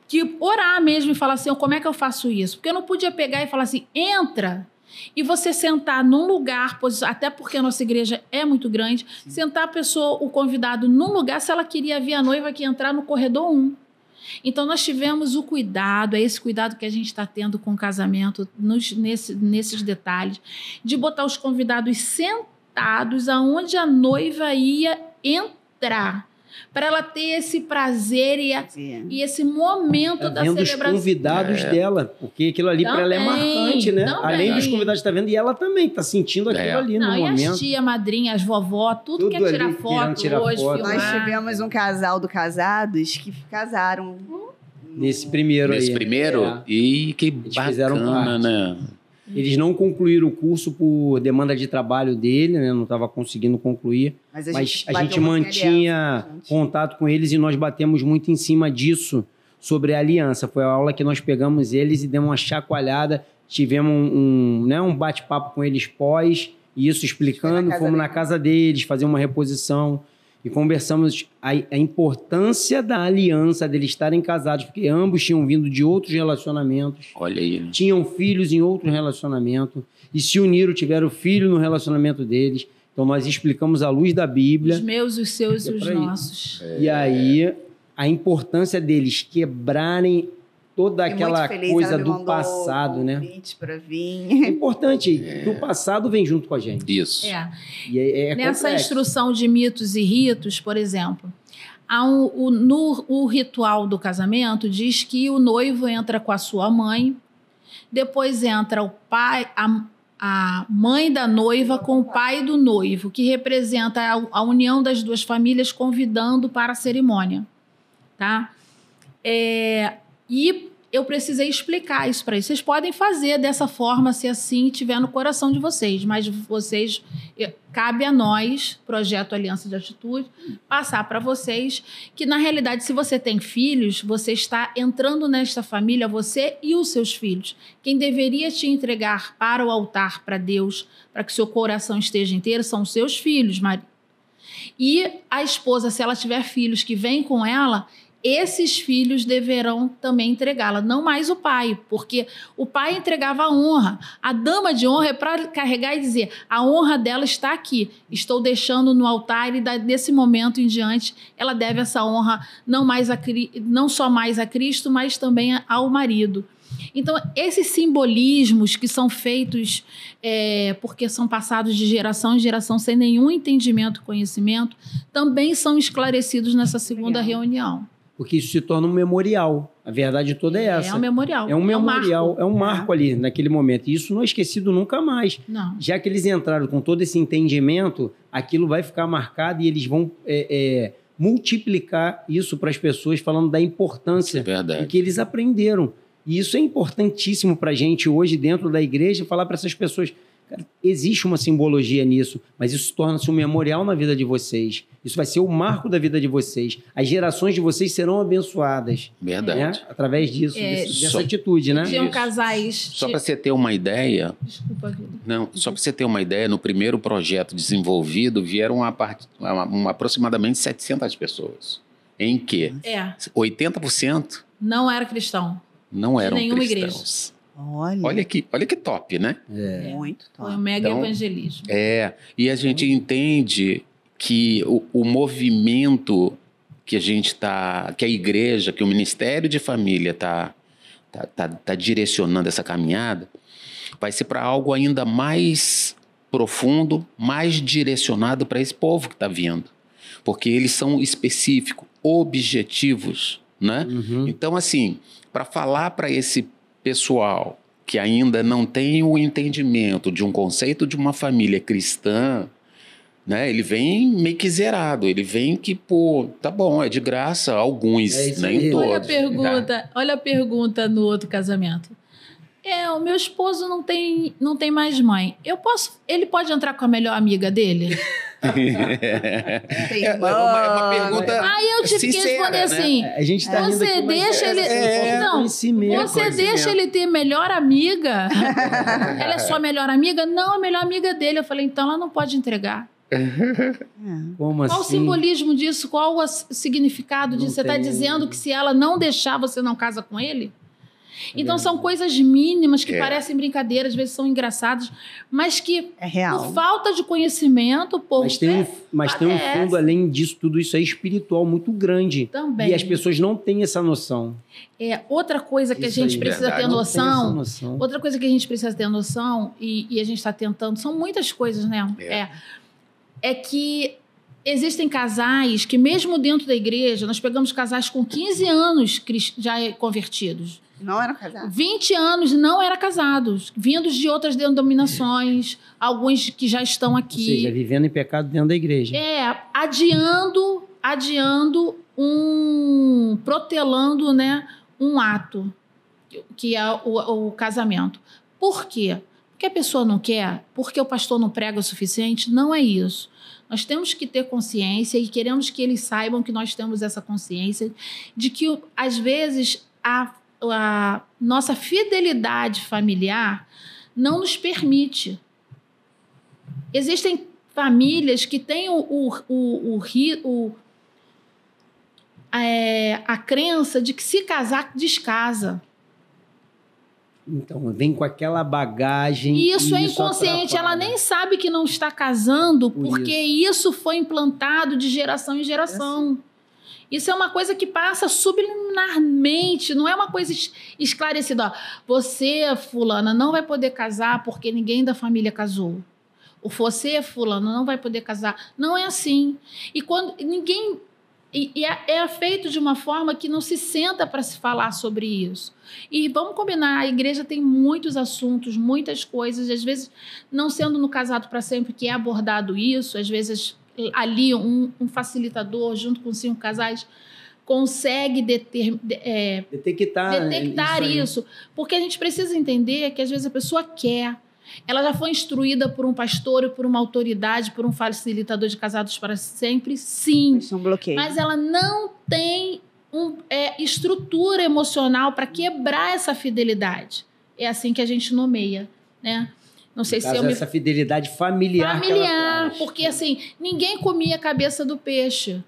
que orar mesmo e falar assim, como é que eu faço isso? Porque eu não podia pegar e falar assim, entra e você sentar num lugar, até porque a nossa igreja é muito grande, sentar a pessoa, o convidado, num lugar, se ela queria ver a noiva, que entrar no corredor 1. Então, nós tivemos o cuidado, é esse cuidado que a gente está tendo com o casamento, nesses detalhes, de botar os convidados sentados aonde a noiva ia entrar, para ela ter esse prazer e esse momento da celebração. Os convidados dela, porque aquilo ali para ela é marcante, né? Também. Além dos convidados que tá vendo, e ela também tá sentindo aquilo ali no momento. E as tia, madrinha, as vovó, tudo quer tirar foto hoje. Nós tivemos um casal do Casados que casaram nesse primeiro. E que bacana, fizeram parte, né? Eles não concluíram o curso por demanda de trabalho dele, né? Não estava conseguindo concluir. Mas a gente mantinha contato com eles e nós batemos muito em cima disso, sobre a aliança. Foi a aula que nós pegamos eles e demos uma chacoalhada. Tivemos um bate-papo com eles pós, e isso explicando. Fomos na casa deles fazer uma reposição e conversamos a importância da aliança, deles estarem casados, porque ambos tinham vindo de outros relacionamentos. Olha aí. Né? Tinham filhos em outro relacionamento e se uniram, tiveram filho no relacionamento deles. Então, nós explicamos à luz da Bíblia. Os meus, os seus e os nossos. E aí, a importância deles quebrarem toda aquela coisa do passado, né? É importante, o passado vem junto com a gente. Isso. Nessa instrução de mitos e ritos, por exemplo, o ritual do casamento diz que o noivo entra com a sua mãe, depois entra o pai, a mãe da noiva com o pai do noivo, que representa a união das duas famílias convidando para a cerimônia, tá? E eu precisei explicar isso para eles. Vocês podem fazer dessa forma, se assim tiver no coração de vocês, mas vocês, cabe a nós, projeto Aliança de Atitude, passar para vocês que, na realidade, se você tem filhos, você está entrando nesta família, você e os seus filhos. Quem deveria te entregar para o altar, para Deus, para que seu coração esteja inteiro, são os seus filhos, Maria. E a esposa, se ela tiver filhos que vêm com ela... esses filhos deverão também entregá-la, não mais o pai, porque o pai entregava a honra. A dama de honra é para carregar e dizer, a honra dela está aqui, estou deixando no altar e desse momento em diante ela deve essa honra não só mais a Cristo, mas também ao marido. Então, esses simbolismos que são feitos porque são passados de geração em geração sem nenhum entendimento, conhecimento, também são esclarecidos nessa segunda reunião. Porque isso se torna um memorial. A verdade toda é essa. É um memorial. É um memorial, é um marco ali, naquele momento. E isso não é esquecido nunca mais. Não. Já que eles entraram com todo esse entendimento, aquilo vai ficar marcado e eles vão multiplicar isso para as pessoas, falando da importância e que eles aprenderam. E isso é importantíssimo para a gente hoje dentro da igreja, falar para essas pessoas, cara, existe uma simbologia nisso, mas isso torna-se um memorial na vida de vocês. Isso vai ser o marco da vida de vocês. As gerações de vocês serão abençoadas. Verdade. Né? Através disso, dessa atitude, né? Tinham casais... Só para você ter uma ideia... Desculpa, Guilherme. Não, só para você ter uma ideia, no primeiro projeto desenvolvido, vieram aproximadamente 700 pessoas. Em que? 80%... Não era cristão. Não eram cristãos. Igreja. Olha que top, né? É. Muito top. Foi um mega evangelismo. É, e a gente entende que o movimento que a gente está, que a igreja, que o Ministério de Família está direcionando essa caminhada, vai ser para algo ainda mais profundo, mais direcionado para esse povo que está vindo. Porque eles são específicos, objetivos, né? Uhum. Então, assim, para falar para esse pessoal que ainda não tem o entendimento de um conceito de uma família cristã, né? Ele vem meio que zerado, ele vem que, pô, tá bom, é de graça, alguns, nem todos. Olha a pergunta no outro casamento. O meu esposo não tem mais mãe. Ele pode entrar com a melhor amiga dele? É uma pergunta. Aí eu tive que responder assim, né? A gente tá você deixa ele não, você deixa ele ter melhor amiga? Ela é sua melhor amiga? Não, a melhor amiga dele. Eu falei, então ela não pode entregar. Como assim? Qual o simbolismo disso? Qual o significado disso? Você está dizendo que se ela não deixar, você não casa com ele? Então são coisas mínimas que parecem brincadeiras, às vezes são engraçadas, mas que por falta de conhecimento, por mas tem um fundo além disso, tudo isso é espiritual muito grande. Também. E as pessoas não têm essa noção. Outra coisa que a gente precisa ter noção, outra coisa que a gente precisa ter noção e a gente está tentando, são muitas coisas, né? É que existem casais que mesmo dentro da igreja, nós pegamos casais com 15 anos já convertidos. Não eram casados. 20 anos não eram casados, vindos de outras denominações, alguns que já estão aqui. Ou seja, vivendo em pecado dentro da igreja. Adiando protelando, né, um ato, que é o casamento. Por quê? Porque a pessoa não quer? Porque o pastor não prega o suficiente? Não é isso. Nós temos que ter consciência e queremos que eles saibam que nós temos essa consciência de que, às vezes, a nossa fidelidade familiar não nos permite. Existem famílias que têm a crença de que se casar, descasa. Então, vem com aquela bagagem... Isso é inconsciente, ela nem sabe que não está casando, porque isso foi implantado de geração em geração. Isso é uma coisa que passa subliminarmente, não é uma coisa esclarecida. Você, fulana, não vai poder casar porque ninguém da família casou. Ou você, fulano, não vai poder casar. Não é assim. E quando ninguém... E é feito de uma forma que não se senta para se falar sobre isso. E vamos combinar, a igreja tem muitos assuntos, muitas coisas, às vezes, não sendo no Casado para Sempre que é abordado isso, às vezes ali um facilitador junto com 5 casais consegue detectar isso. Porque a gente precisa entender que às vezes a pessoa quer, ela já foi instruída por um pastor, por uma autoridade, por um facilitador de Casados para Sempre, sim. Isso é um bloqueio. Mas ela não tem estrutura emocional para quebrar essa fidelidade. É assim que a gente nomeia, né? Não sei se essa fidelidade familiar. Familiar, porque assim, ninguém comia a cabeça do peixe.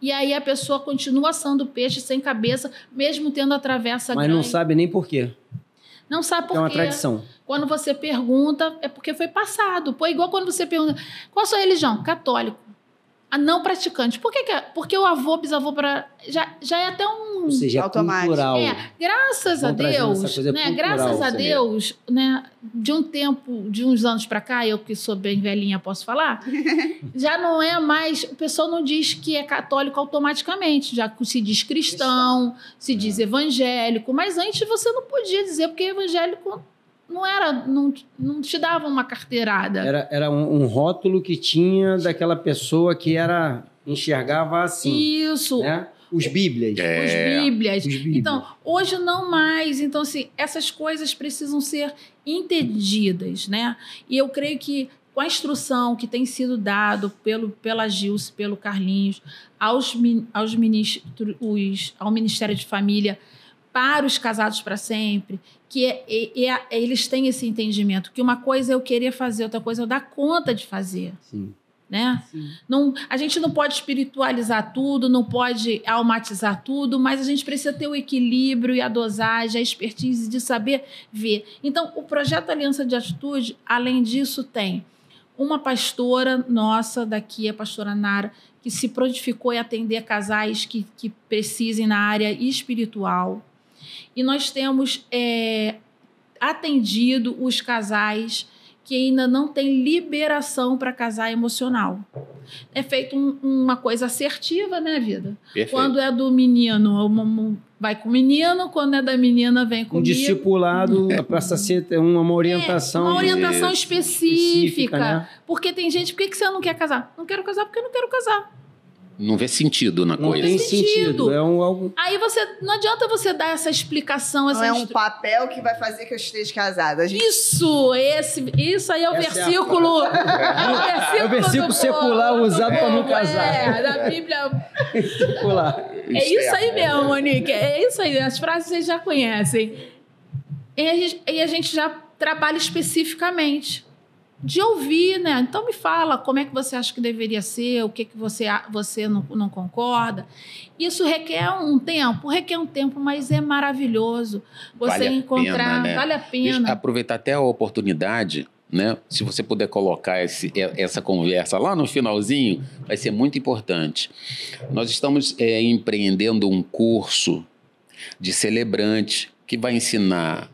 E aí a pessoa continua assando peixe sem cabeça, mesmo tendo a travessa grande. Mas não sabe nem por quê. Não sabe por quê. É uma tradição. Quando você pergunta, é porque foi passado. Pô, igual quando você pergunta, qual a sua religião? Católico. A não praticante. Por que que é? Porque o avô, bisavô, já é até um... Ou seja, automático. Cultural. Graças a Deus, né? Graças a Deus, né? De um tempo, de uns anos para cá, eu que sou bem velhinha, posso falar? Já não é mais... O pessoal não diz que é católico automaticamente. Já se diz cristão, se diz evangélico. Mas antes você não podia dizer, porque evangélico... Não te dava uma carteirada. Era um rótulo que tinha daquela pessoa que era enxergava assim. Isso. Né? Os bíblias. É. Os bíblias. Os bíblias. Então, hoje não mais. Então, assim, essas coisas precisam ser entendidas, né? E eu creio que com a instrução que tem sido dado pela Gilce, pelo Carlinhos, ao Ministério de Família, para os Casados para Sempre, que eles têm esse entendimento, que uma coisa eu queria fazer, outra coisa eu dar conta de fazer. Sim. Né? Sim. Não, a gente não pode espiritualizar tudo, não pode almatizar tudo, mas a gente precisa ter o equilíbrio e a dosagem, a expertise de saber ver. Então, o projeto Aliança de Atitude, além disso, tem uma pastora nossa daqui, a pastora Nara, que se prontificou em atender casais que precisem na área espiritual. E nós temos atendido os casais que ainda não tem liberação para casar emocional. É feito uma coisa assertiva, né, vida? Perfeito. Quando é do menino, vai com o menino, quando é da menina, vem comigo. Um discipulado passa a ser uma orientação. Uma orientação específica. Né? Porque tem gente, por que você não quer casar? Não quero casar porque eu não quero casar. Não vê sentido na coisa. Não tem sentido. É algo... Aí você... Não adianta você dar essa explicação... Essa não é um papel que vai fazer que eu esteja casada. Gente... Isso! Isso aí é o versículo... É o versículo secular usado para não casar. É, da Bíblia... secular. É isso aí mesmo, Monique. É isso aí. As frases vocês já conhecem. E a gente já trabalha especificamente. De ouvir, né? Então me fala como é que você acha que deveria ser, o que você não concorda. Isso requer um tempo, mas é maravilhoso. Você encontrar, vale a pena. Deixa eu aproveitar até a oportunidade, né? Se você puder colocar essa conversa lá no finalzinho, vai ser muito importante. Nós estamos empreendendo um curso de celebrante que vai ensinar...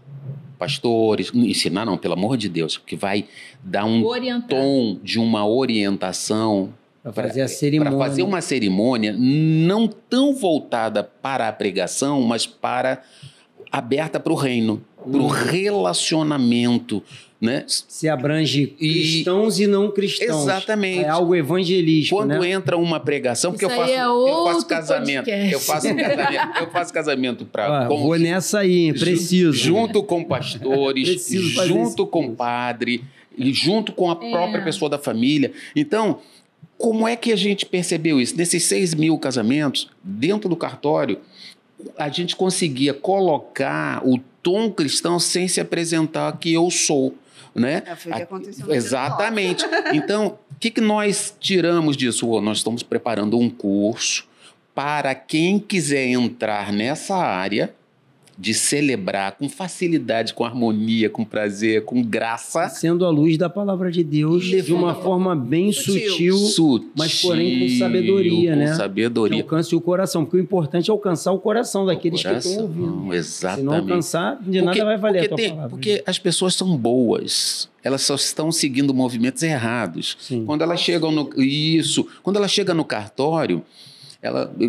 pastores, ensinar não, pelo amor de Deus, que vai dar um tom de uma orientação para fazer uma cerimônia não tão voltada para a pregação, mas aberta para o reino, para o relacionamento, né? Se abrange cristãos e não cristãos. Exatamente. É algo evangelístico. Quando entra uma pregação, porque eu faço casamento para... Vou nessa aí, preciso. Junto com pastores, junto com padre, junto com a própria pessoa da família. Então, como é que a gente percebeu isso? Nesses 6.000 casamentos, dentro do cartório, a gente conseguia colocar o tom cristão sem se apresentar que eu sou. Né? Foi o que aconteceu. Exatamente. Então, o que nós tiramos disso? Nós estamos preparando um curso para quem quiser entrar nessa área de celebrar com facilidade, com harmonia, com prazer, com graça. Sendo a luz da palavra de Deus de uma forma bem sutil, mas porém com sabedoria, né? Com sabedoria. Que alcance o coração, porque o importante é alcançar o coração daqueles que estão ouvindo. Exatamente. Se não alcançar, nada vai valer a tua palavra. Porque as pessoas são boas, elas só estão seguindo movimentos errados. Sim. Quando elas chegam no... Isso. Quando ela chega no cartório...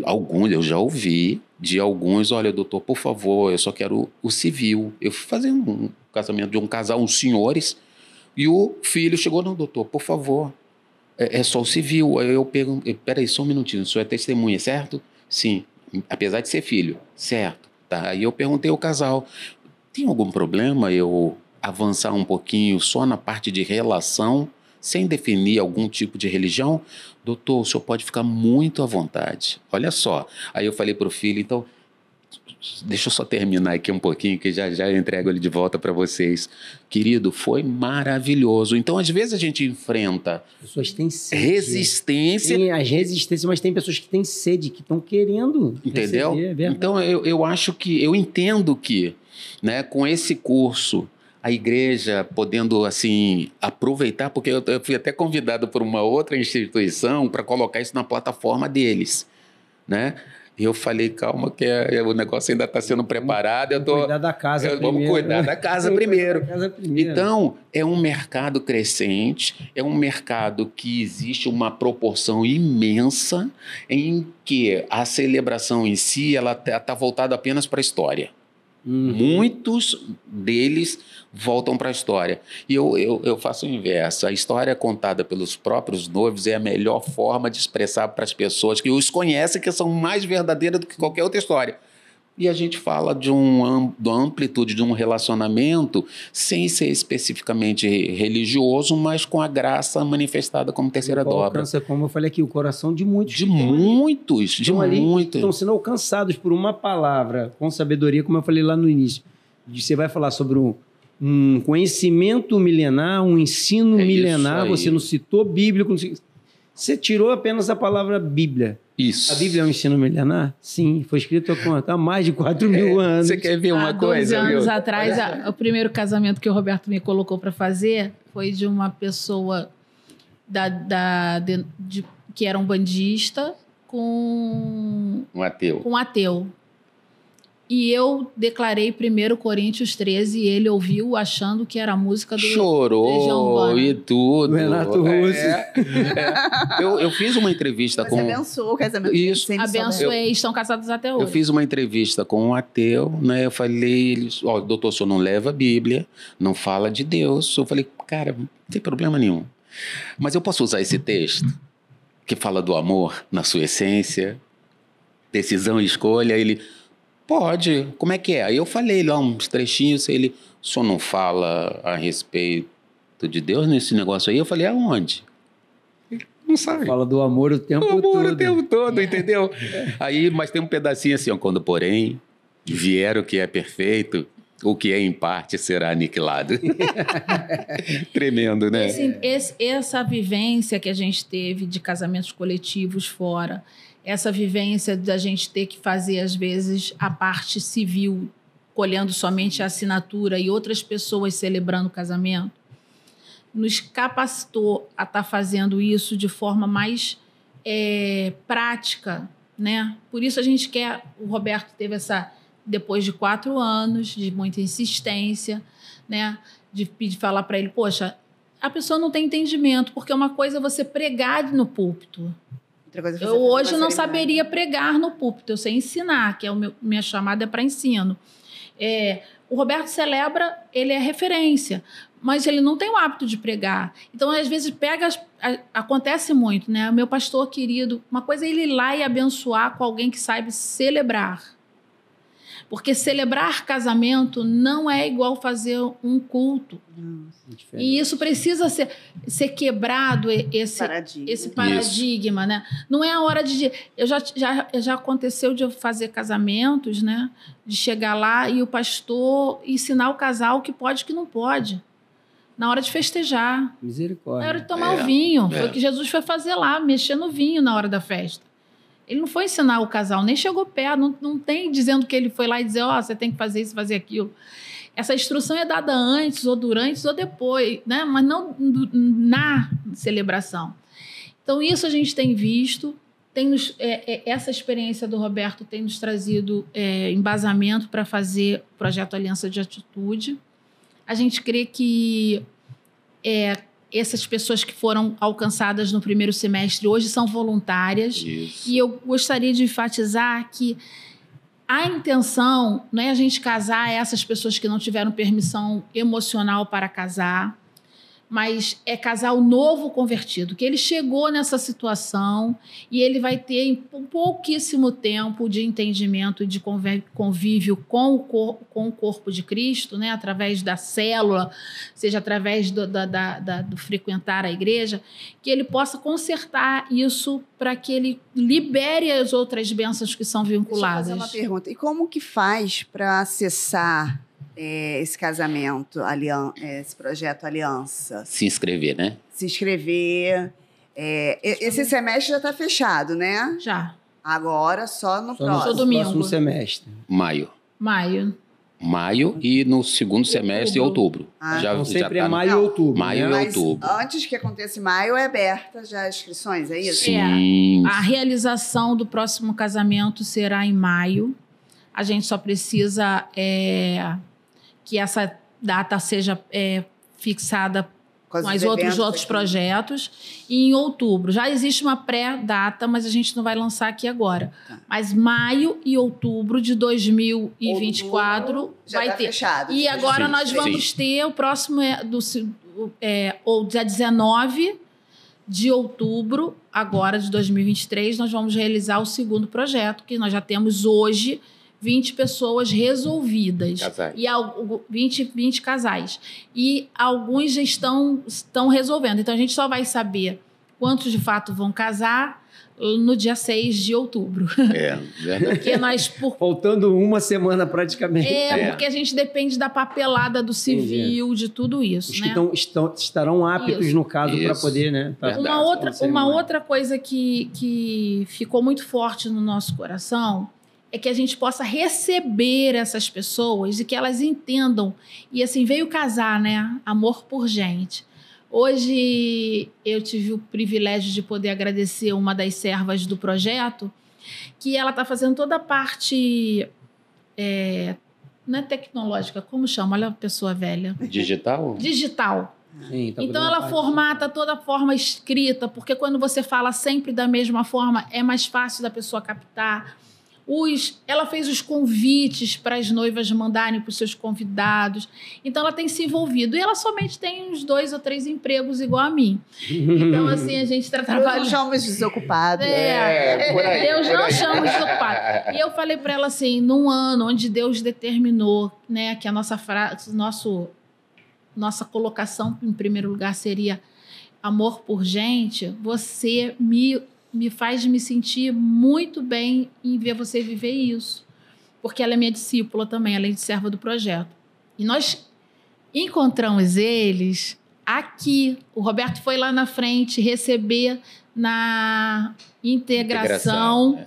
Alguns, eu já ouvi de alguns, olha, doutor, por favor, eu só quero o civil. Eu fui fazendo um casamento de um casal, uns senhores, e o filho chegou, não, doutor, por favor, é só o civil. Aí eu pergunto, peraí, só um minutinho, o senhor é testemunha, certo? Sim, apesar de ser filho, certo. Tá? Aí eu perguntei ao casal, tem algum problema eu avançar um pouquinho só na parte de relação, sem definir algum tipo de religião? Doutor, o senhor pode ficar muito à vontade. Olha só. Aí eu falei para o filho, então, deixa eu só terminar aqui um pouquinho, que já entrego ele de volta para vocês. Querido, foi maravilhoso. Então, às vezes a gente enfrenta... Pessoas têm sede. Resistência. Tem as resistências, mas tem pessoas que têm sede, que estão querendo. Entendeu? Receber, então, eu acho que... Eu entendo que, né, com esse curso... A igreja podendo, assim, aproveitar, porque eu fui até convidado por uma outra instituição para colocar isso na plataforma deles, né? E eu falei, calma, que o negócio ainda está sendo preparado. Vamos cuidar da casa primeiro. Então, é um mercado crescente, é um mercado que existe uma proporção imensa em que a celebração em si, ela está voltada apenas para a história. Muitos deles voltam para a história. E eu faço o inverso. A história contada pelos próprios noivos é a melhor forma de expressar para as pessoas que os conhecem, que são mais verdadeiras do que qualquer outra história. E a gente fala de uma amplitude de um relacionamento sem ser especificamente religioso, mas com a graça manifestada como terceira dobra. Alcança, como eu falei aqui, o coração de muitos. De muitos, de muitos. Estão sendo alcançados por uma palavra, com sabedoria, como eu falei lá no início. Você vai falar sobre um conhecimento milenar, um ensino milenar, você não citou bíblico, não citou... Você tirou apenas a palavra Bíblia. Isso. A Bíblia é um ensino milenar? Sim, foi escrito há mais de 4.000 anos. Você quer ver uma coisa? Há 12 anos atrás, o primeiro casamento que o Roberto me colocou para fazer foi de uma pessoa que era um bandista com... um ateu. Com um ateu. E eu declarei 1 Coríntios 13 e ele ouviu achando que era a música do... Chorou e tudo. Renato Russo. Eu fiz uma entrevista com... Você abençoou o casamento. Isso. Abençoei, estão casados até hoje. Eu fiz uma entrevista com um ateu, né? Eu falei, eles, ó, doutor, o senhor não leva a Bíblia, não fala de Deus. Eu falei, cara, não tem problema nenhum. Mas eu posso usar esse texto que fala do amor na sua essência, decisão e escolha, ele... Pode, como é que é? Aí eu falei lá uns trechinhos, ele, o senhor não fala a respeito de Deus nesse negócio aí? Eu falei, aonde? Ele não sabe. Fala do amor o tempo todo. Amor o tempo todo, entendeu? Aí, mas tem um pedacinho assim, ó, quando porém vier o que é perfeito, o que é em parte será aniquilado. Tremendo, né? Essa vivência que a gente teve de casamentos coletivos fora... Essa vivência da gente ter que fazer, às vezes, a parte civil, colhendo somente a assinatura e outras pessoas celebrando o casamento, nos capacitou a estar fazendo isso de forma mais prática, né? Por isso a gente quer... O Roberto teve essa... Depois de 4 anos, de muita insistência, né? De falar para ele, poxa, a pessoa não tem entendimento, porque uma coisa é você pregar no púlpito. Eu hoje não saberia pregar no púlpito, eu sei ensinar, que é minha chamada é para ensino. O Roberto celebra, ele é referência, mas ele não tem o hábito de pregar. Então, às vezes, acontece muito, né? O meu pastor querido, uma coisa é ele ir lá e abençoar com alguém que saiba celebrar. Porque celebrar casamento não é igual fazer um culto. É e isso precisa ser quebrado, esse paradigma, isso. Né? Não é a hora de... Já aconteceu de eu fazer casamentos, né? De chegar lá e o pastor ensinar o casal o que pode e o que não pode. Na hora de festejar. Misericórdia. Na hora de tomar o vinho. Foi o que Jesus foi fazer lá, mexer no vinho na hora da festa. Ele não foi ensinar o casal, nem chegou perto, não tem dizendo que ele foi lá e dizer, ó, você tem que fazer isso, fazer aquilo. Essa instrução é dada antes, ou durante, ou depois, né? Mas não na celebração. Então, isso a gente tem visto, essa experiência do Roberto tem nos trazido embasamento para fazer o projeto Aliança de Atitude. A gente crê que... essas pessoas que foram alcançadas no primeiro semestre hoje são voluntárias. Isso. E eu gostaria de enfatizar que a intenção não é a gente casar essas pessoas que não tiveram permissão emocional para casar, mas é casar o novo convertido, que ele chegou nessa situação e ele vai ter em pouquíssimo tempo de entendimento e de convívio com o corpo de Cristo, né? Através da célula, seja através do frequentar a igreja, que ele possa consertar isso para que ele libere as outras bênçãos que são vinculadas. Deixa eu fazer uma pergunta. E como que faz para acessar esse casamento, esse projeto Aliança? Se inscrever, né? Se inscrever. Esse semestre já está fechado, né? Já. Agora só no próximo semestre. Maio e no segundo semestre outubro. Então sempre é maio e outubro. Maio e outubro. Antes que aconteça maio é aberta já as inscrições, é isso? Sim. A realização do próximo casamento será em maio. A gente só precisa que essa data seja fixada mais outros projetos. E em outubro. Já existe uma pré-data, mas a gente não vai lançar aqui agora. Tá. Mas maio e outubro de 2024 outubro vai tá ter. Fechado, e agora nós vamos ter o próximo ou dia 19 de outubro, agora de 2023, nós vamos realizar o segundo projeto, que nós já temos hoje 20 pessoas resolvidas. Casais. E 20 casais. E alguns já estão resolvendo. Então, a gente só vai saber quantos, de fato, vão casar no dia 6 de outubro. É, verdade. Porque nós, faltando uma semana praticamente. Porque a gente depende da papelada do civil, de tudo isso. Os né? que estarão aptos, no caso, para poder... né? Pra uma outra coisa que ficou muito forte no nosso coração... é que a gente possa receber essas pessoas e que elas entendam. E assim, veio casar, né? Amor por gente. Hoje eu tive o privilégio de poder agradecer uma das servas do projeto, que ela está fazendo toda a parte... não é tecnológica, como chama? Olha a pessoa velha. Digital? Digital. Sim, tá. Então ela formata toda a forma escrita, porque quando você fala sempre da mesma forma, é mais fácil da pessoa captar... Ela fez os convites para as noivas mandarem para os seus convidados. Então, ela tem se envolvido. E ela somente tem uns 2 ou 3 empregos igual a mim. Então, assim, a gente trabalha... Eu não chamo os desocupados. Chamo os desocupados. E eu falei para ela assim, num ano onde Deus determinou, né, que a nossa frase, nossa colocação em primeiro lugar seria amor por gente, você me faz me sentir muito bem em ver você viver isso. Porque ela é minha discípula também, além de serva do projeto. E nós encontramos eles aqui. O Roberto foi lá na frente receber na integração.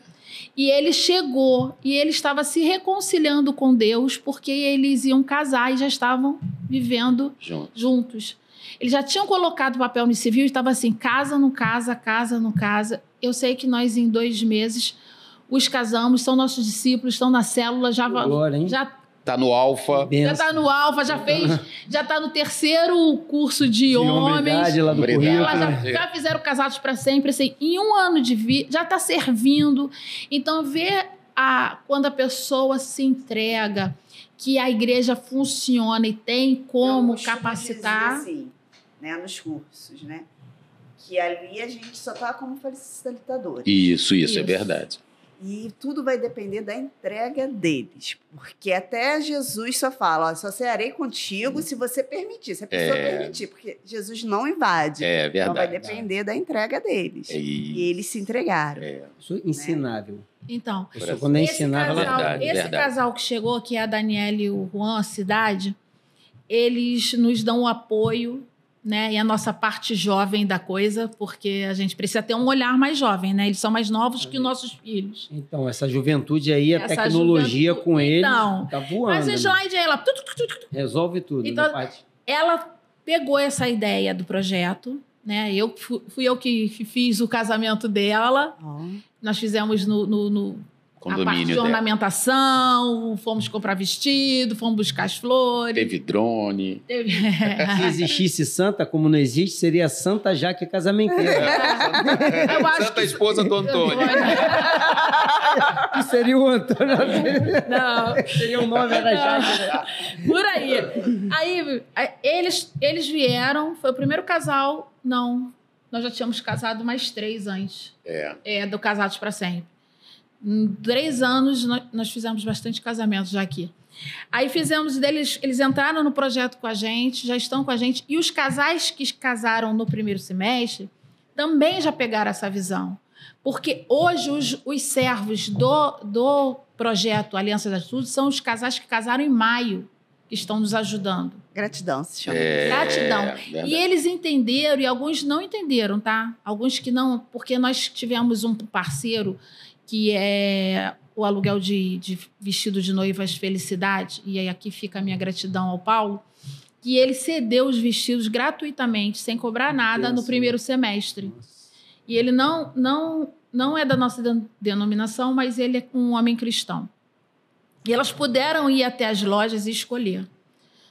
E ele chegou. E ele estava se reconciliando com Deus, porque eles iam casar e já estavam vivendo juntos. Eles já tinham colocado o papel no civil e estava assim, casa, não casa, casa, não casa. Eu sei que nós, em 2 meses, os casamos, são nossos discípulos, estão na célula, já está no alfa. Já está no alfa, já está no 3º curso de homens. Já fizeram Casados para Sempre, assim, em um ano de vida, já está servindo. Então, ver quando a pessoa se entrega, que a igreja funciona e tem como capacitar. Assim, né, nos cursos, né? Que ali a gente só está como facilitador. Isso é verdade. E tudo vai depender da entrega deles. Porque até Jesus só fala, ó, só cearei contigo se você permitir. Se a pessoa permitir, porque Jesus não invade. É verdade. Então vai depender da entrega deles. E eles se entregaram. Isso é ensinável. Então, quando esse casal que chegou, que é a Daniela e o Juan, a Cidade, eles nos dão um apoio, né? E a nossa parte jovem da coisa, porque a gente precisa ter um olhar mais jovem, né? Eles são mais novos que os nossos filhos. Então, essa juventude aí, a tecnologia com eles, tá voando. Mas o slide, ela... resolve tudo, então, né, Paty? Ela pegou essa ideia do projeto, né? Fui eu que fiz o casamento dela. Nós fizemos a parte de ornamentação, fomos comprar vestido, fomos buscar as flores. Teve drone. Se existisse santa, como não existe, seria Santa Jaque Casamenteira. Santa Esposa do Antônio. Que seria o Antônio. Não. Seria o nome da Jaque. Por aí. Aí, eles vieram, foi o primeiro casal, nós já tínhamos casado mais 3 antes. Do Casados para Sempre. Em 3 anos, nós fizemos bastante casamentos já aqui. Aí fizemos deles, eles entraram no projeto com a gente, já estão com a gente. E os casais que casaram no primeiro semestre também já pegaram essa visão. Porque hoje os servos do projeto Aliança de Atitude são os casais que casaram em maio, que estão nos ajudando. Gratidão se chama. Gratidão. E eles entenderam, e alguns não entenderam, tá? Alguns que não, porque nós tivemos um parceiro que é o aluguel de vestido de noivas Felicidade, e aí aqui fica a minha gratidão ao Paulo, que ele cedeu os vestidos gratuitamente, sem cobrar nada, no primeiro semestre. Nossa. E ele não é da nossa denominação, mas ele é um homem cristão. E elas puderam ir até as lojas e escolher.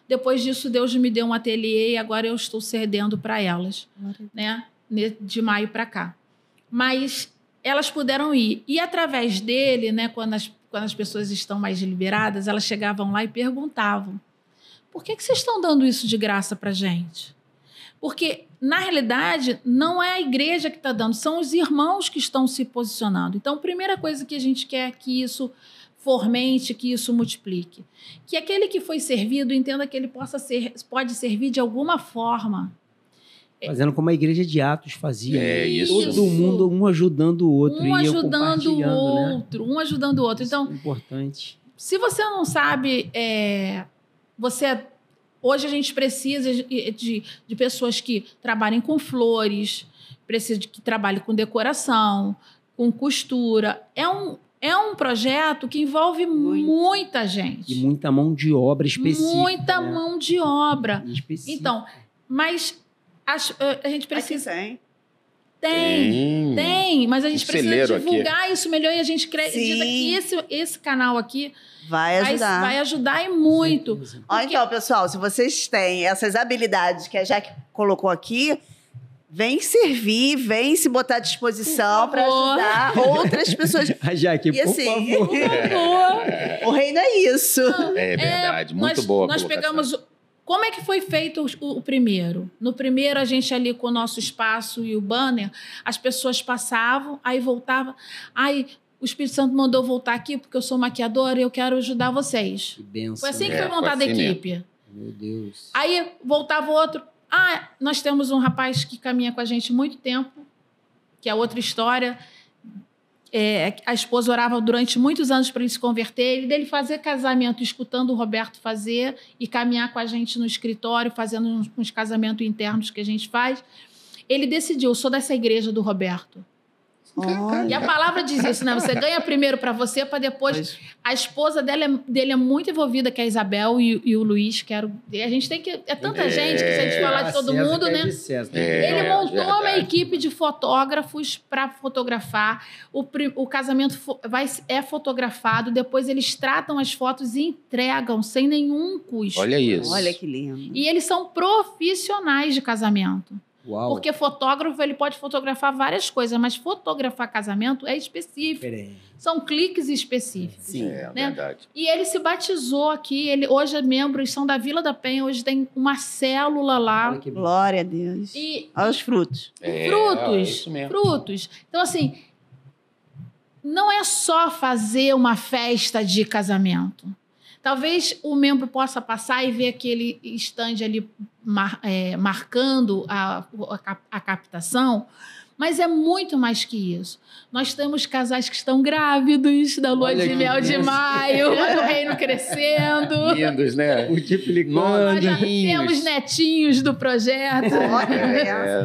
Depois disso, Deus me deu um ateliê e agora eu estou cedendo para elas, né? De maio para cá. Mas elas puderam ir. E através dele, né, quando as pessoas estão mais liberadas, elas chegavam lá e perguntavam: por que vocês estão dando isso de graça para a gente? Porque, na realidade, não é a igreja que está dando, são os irmãos que estão se posicionando. Então, a primeira coisa que a gente quer é que isso formente, que isso multiplique. Que aquele que foi servido entenda que ele pode servir de alguma forma. Fazendo como a igreja de Atos fazia. É isso. Todo mundo, um ajudando o outro. Um ajudando o outro, né? Um ajudando o outro. Então, é importante. Se você não sabe... Hoje a gente precisa de pessoas que trabalhem com flores, precisa de que trabalhem com decoração, com costura. É um projeto que envolve muita gente. E muita mão de obra específica. Muita, né? Mão de obra. Específica. Então, mas a gente precisa... Tem, mas a gente precisa divulgar aqui. Isso melhor, e a gente acredita que esse canal aqui vai ajudar. Vai ajudar e muito. Sim. Porque... Então, pessoal, se vocês têm essas habilidades que a Jaque colocou aqui, vem servir, vem se botar à disposição para ajudar outras pessoas. A Jaque, e, assim, por favor. O reino é isso. Não, é verdade, muito boa. Nós pegamos... Como é que foi feito o primeiro? No primeiro, a gente ali com o nosso espaço e o banner, as pessoas passavam, aí voltavam. Aí o Espírito Santo mandou voltar aqui porque eu sou maquiadora e eu quero ajudar vocês. Que benção. Foi assim que foi montada a equipe. Mesmo. Meu Deus. Aí voltava outro. Ah, nós temos um rapaz que caminha com a gente há muito tempo, que é outra história. A esposa orava durante muitos anos para ele se converter, e dele fazer casamento, escutando o Roberto fazer e caminhar com a gente no escritório, fazendo uns casamentos internos que a gente faz. Ele decidiu: sou dessa igreja do Roberto. Olha. E a palavra diz isso, né? Você ganha primeiro para você, para depois... Mas... A esposa dele é muito envolvida, que é a Isabel e o Luiz. A gente tem que... É tanta gente que, se a gente falar de todo mundo, né? Ele montou uma equipe de fotógrafos para fotografar. O casamento é fotografado, depois eles tratam as fotos e entregam sem nenhum custo. Olha isso. Olha que lindo. E eles são profissionais de casamento. Uau. Porque fotógrafo, ele pode fotografar várias coisas, mas fotografar casamento é específico. Peraí. São cliques específicos. Sim, né? É verdade. E ele se batizou aqui, hoje é membro, são da Vila da Penha, hoje tem uma célula lá. Glória a Deus. E aos frutos. É isso mesmo. Frutos. Então, assim, não é só fazer uma festa de casamento. Talvez o membro possa passar e ver aquele estande ali marcando a captação, mas é muito mais que isso. Nós temos casais que estão grávidos da lua de mel de maio, o reino crescendo. Lindos, né? Multiplicando. Nós já temos netinhos do projeto.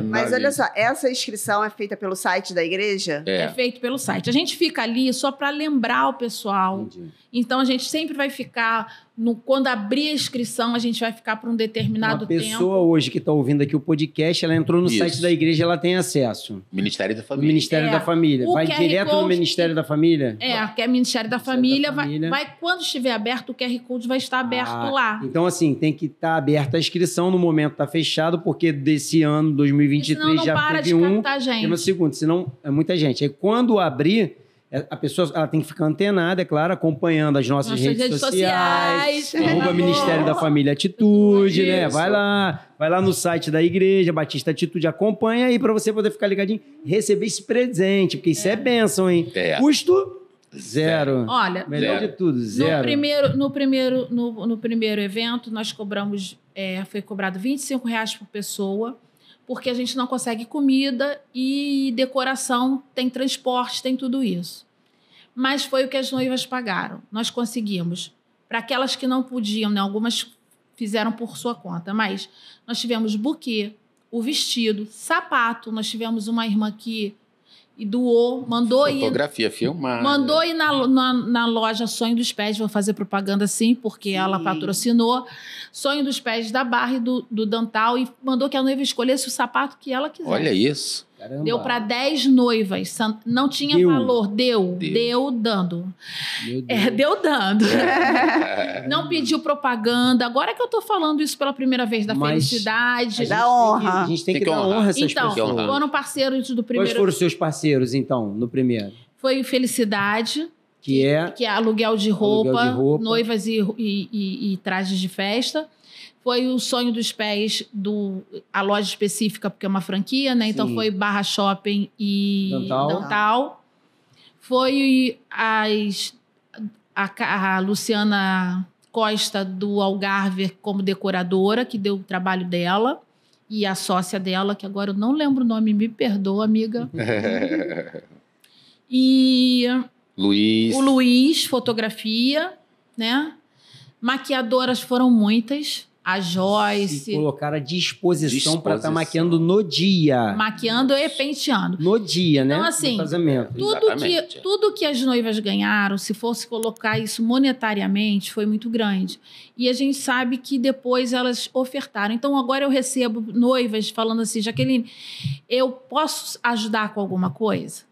Mas olha só, essa inscrição é feita pelo site da igreja? É feito pelo site. A gente fica ali só para lembrar o pessoal. Entendi. Então, a gente sempre vai ficar, quando abrir a inscrição, a gente vai ficar por um determinado tempo. A pessoa hoje que está ouvindo aqui o podcast, ela entrou no site da igreja, ela tem acesso. Ministério da Família. Ministério da Família. Vai direto no Ministério da Família? Que é Ministério da Família. Vai, quando estiver aberto, o QR Code vai estar aberto lá. Então, assim, tem que estar aberta a inscrição. No momento está fechado, porque desse ano, 2023, já teve um. Tem uma segunda, senão é muita gente. Aí, quando abrir... A pessoa, ela tem que ficar antenada, é claro, acompanhando as nossas redes sociais, arroba Ministério da Família Atitude, né? Vai lá no site da Igreja Batista Atitude, acompanha aí para você poder ficar ligadinho, receber esse presente, porque isso é bênção, hein? Custo zero. Olha, melhor de tudo, zero. No primeiro evento, nós cobramos, foi cobrado R$25 por pessoa, porque a gente não consegue comida e decoração, tem transporte, tem tudo isso. Mas foi o que as noivas pagaram. Nós conseguimos. Para aquelas que não podiam, né? Algumas fizeram por sua conta, mas nós tivemos buquê, o vestido, sapato. Nós tivemos uma irmã que doou, mandou ir... Fotografia filmada. Mandou ir na loja Sonho dos Pés, vou fazer propaganda sim, porque ela patrocinou, Sonho dos Pés da Barra e do Dantal, e mandou que a noiva escolhesse o sapato que ela quisesse. Olha isso. Caramba. Deu para 10 noivas. Não tinha valor. Deu dando. Deu dando. É. Não pediu propaganda. Agora que eu tô falando isso pela primeira vez da felicidade. Da honra. A gente tem que dar honra a essas pessoas. Então, foram parceiros do primeiro... Quais foram os seus parceiros, então, no primeiro? Foi Felicidade... Que é aluguel de roupa, noivas e trajes de festa. Foi o Sonho dos Pés, a loja específica, porque é uma franquia, né? Sim. Então foi Barra Shopping e Dantal. Foi a Luciana Costa do Algarve como decoradora, que deu o trabalho dela. E a sócia dela, que agora eu não lembro o nome, me perdoa, amiga. E... Luiz. O Luiz, fotografia, né? Maquiadoras foram muitas. A Joyce. E colocaram à disposição para estar maquiando no dia. Maquiando e penteando. No dia, né? Então, assim, tudo que as noivas ganharam, se fosse colocar isso monetariamente, foi muito grande. E a gente sabe que depois elas ofertaram. Então, agora eu recebo noivas falando assim, Jaqueline, eu posso ajudar com alguma coisa?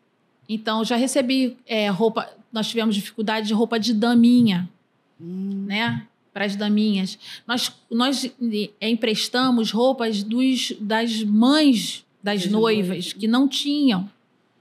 Então, já recebi roupa... Nós tivemos dificuldade de roupa de daminha, né? Para as daminhas. Nós emprestamos roupas das mães das noivas, que não tinham.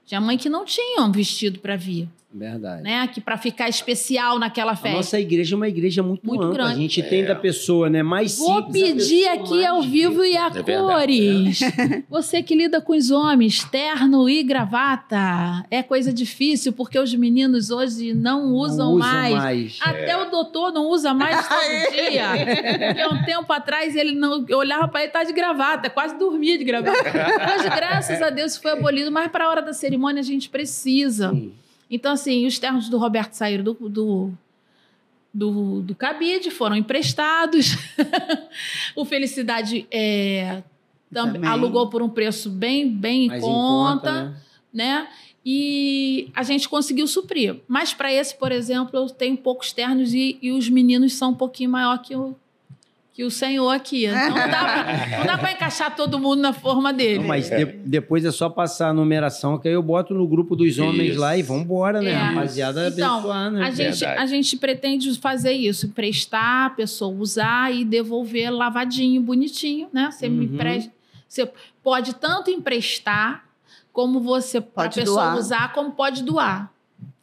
Tinha mãe que não tinha um vestido para vir. Verdade. Né? Que para ficar especial naquela festa. A nossa igreja é uma igreja muito ampla. Grande. A gente tem da pessoa, né? Mais simples. Vou pedir aqui ao vivo e a cores. Verdade. Você que lida com os homens, terno e gravata. É coisa difícil, porque os meninos hoje não usam mais. Até o doutor não usa mais todo dia. Porque há um tempo atrás ele não... Eu olhava para ele, tá de gravata, quase dormia de gravata. Mas graças a Deus foi abolido. Mas para a hora da cerimônia a gente precisa. Sim. Então, assim, os ternos do Roberto saíram do cabide, foram emprestados. O Felicidade também alugou por um preço bem mais em conta, né? E a gente conseguiu suprir. Mas para esse, por exemplo, eu tenho poucos ternos e os meninos são um pouquinho maior que o senhor aqui. Então, não dá pra encaixar todo mundo na forma dele. Não, mas depois é só passar a numeração, que aí eu boto no grupo dos homens lá e vambora, né? Rapaziada, então, abençoar, né? A gente pretende fazer isso, emprestar a pessoa, usar e devolver lavadinho, bonitinho, né? Você me empresta. Você pode tanto emprestar, como você pode pra pessoa usar, como pode doar,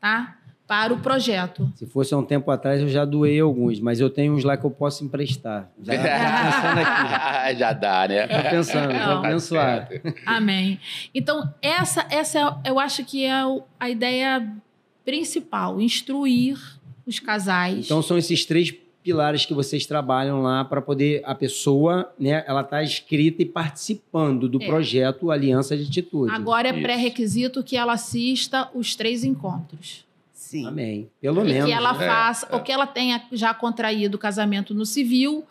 tá? Para o projeto. Se fosse há um tempo atrás, eu já doei alguns, mas eu tenho uns lá que eu posso emprestar. Já pensando aqui. Já dá, né? Tá pensando, já abençoado. Amém. Então, essa eu acho que é a ideia principal, instruir os casais. Então, são esses três pilares que vocês trabalham lá para poder a pessoa, né, ela está inscrita e participando do projeto Aliança de Atitude. Agora é pré-requisito que ela assista os 3 encontros. Sim. Amém. Pelo menos. Que ela faça, ou que ela tenha já contraído o casamento no civil,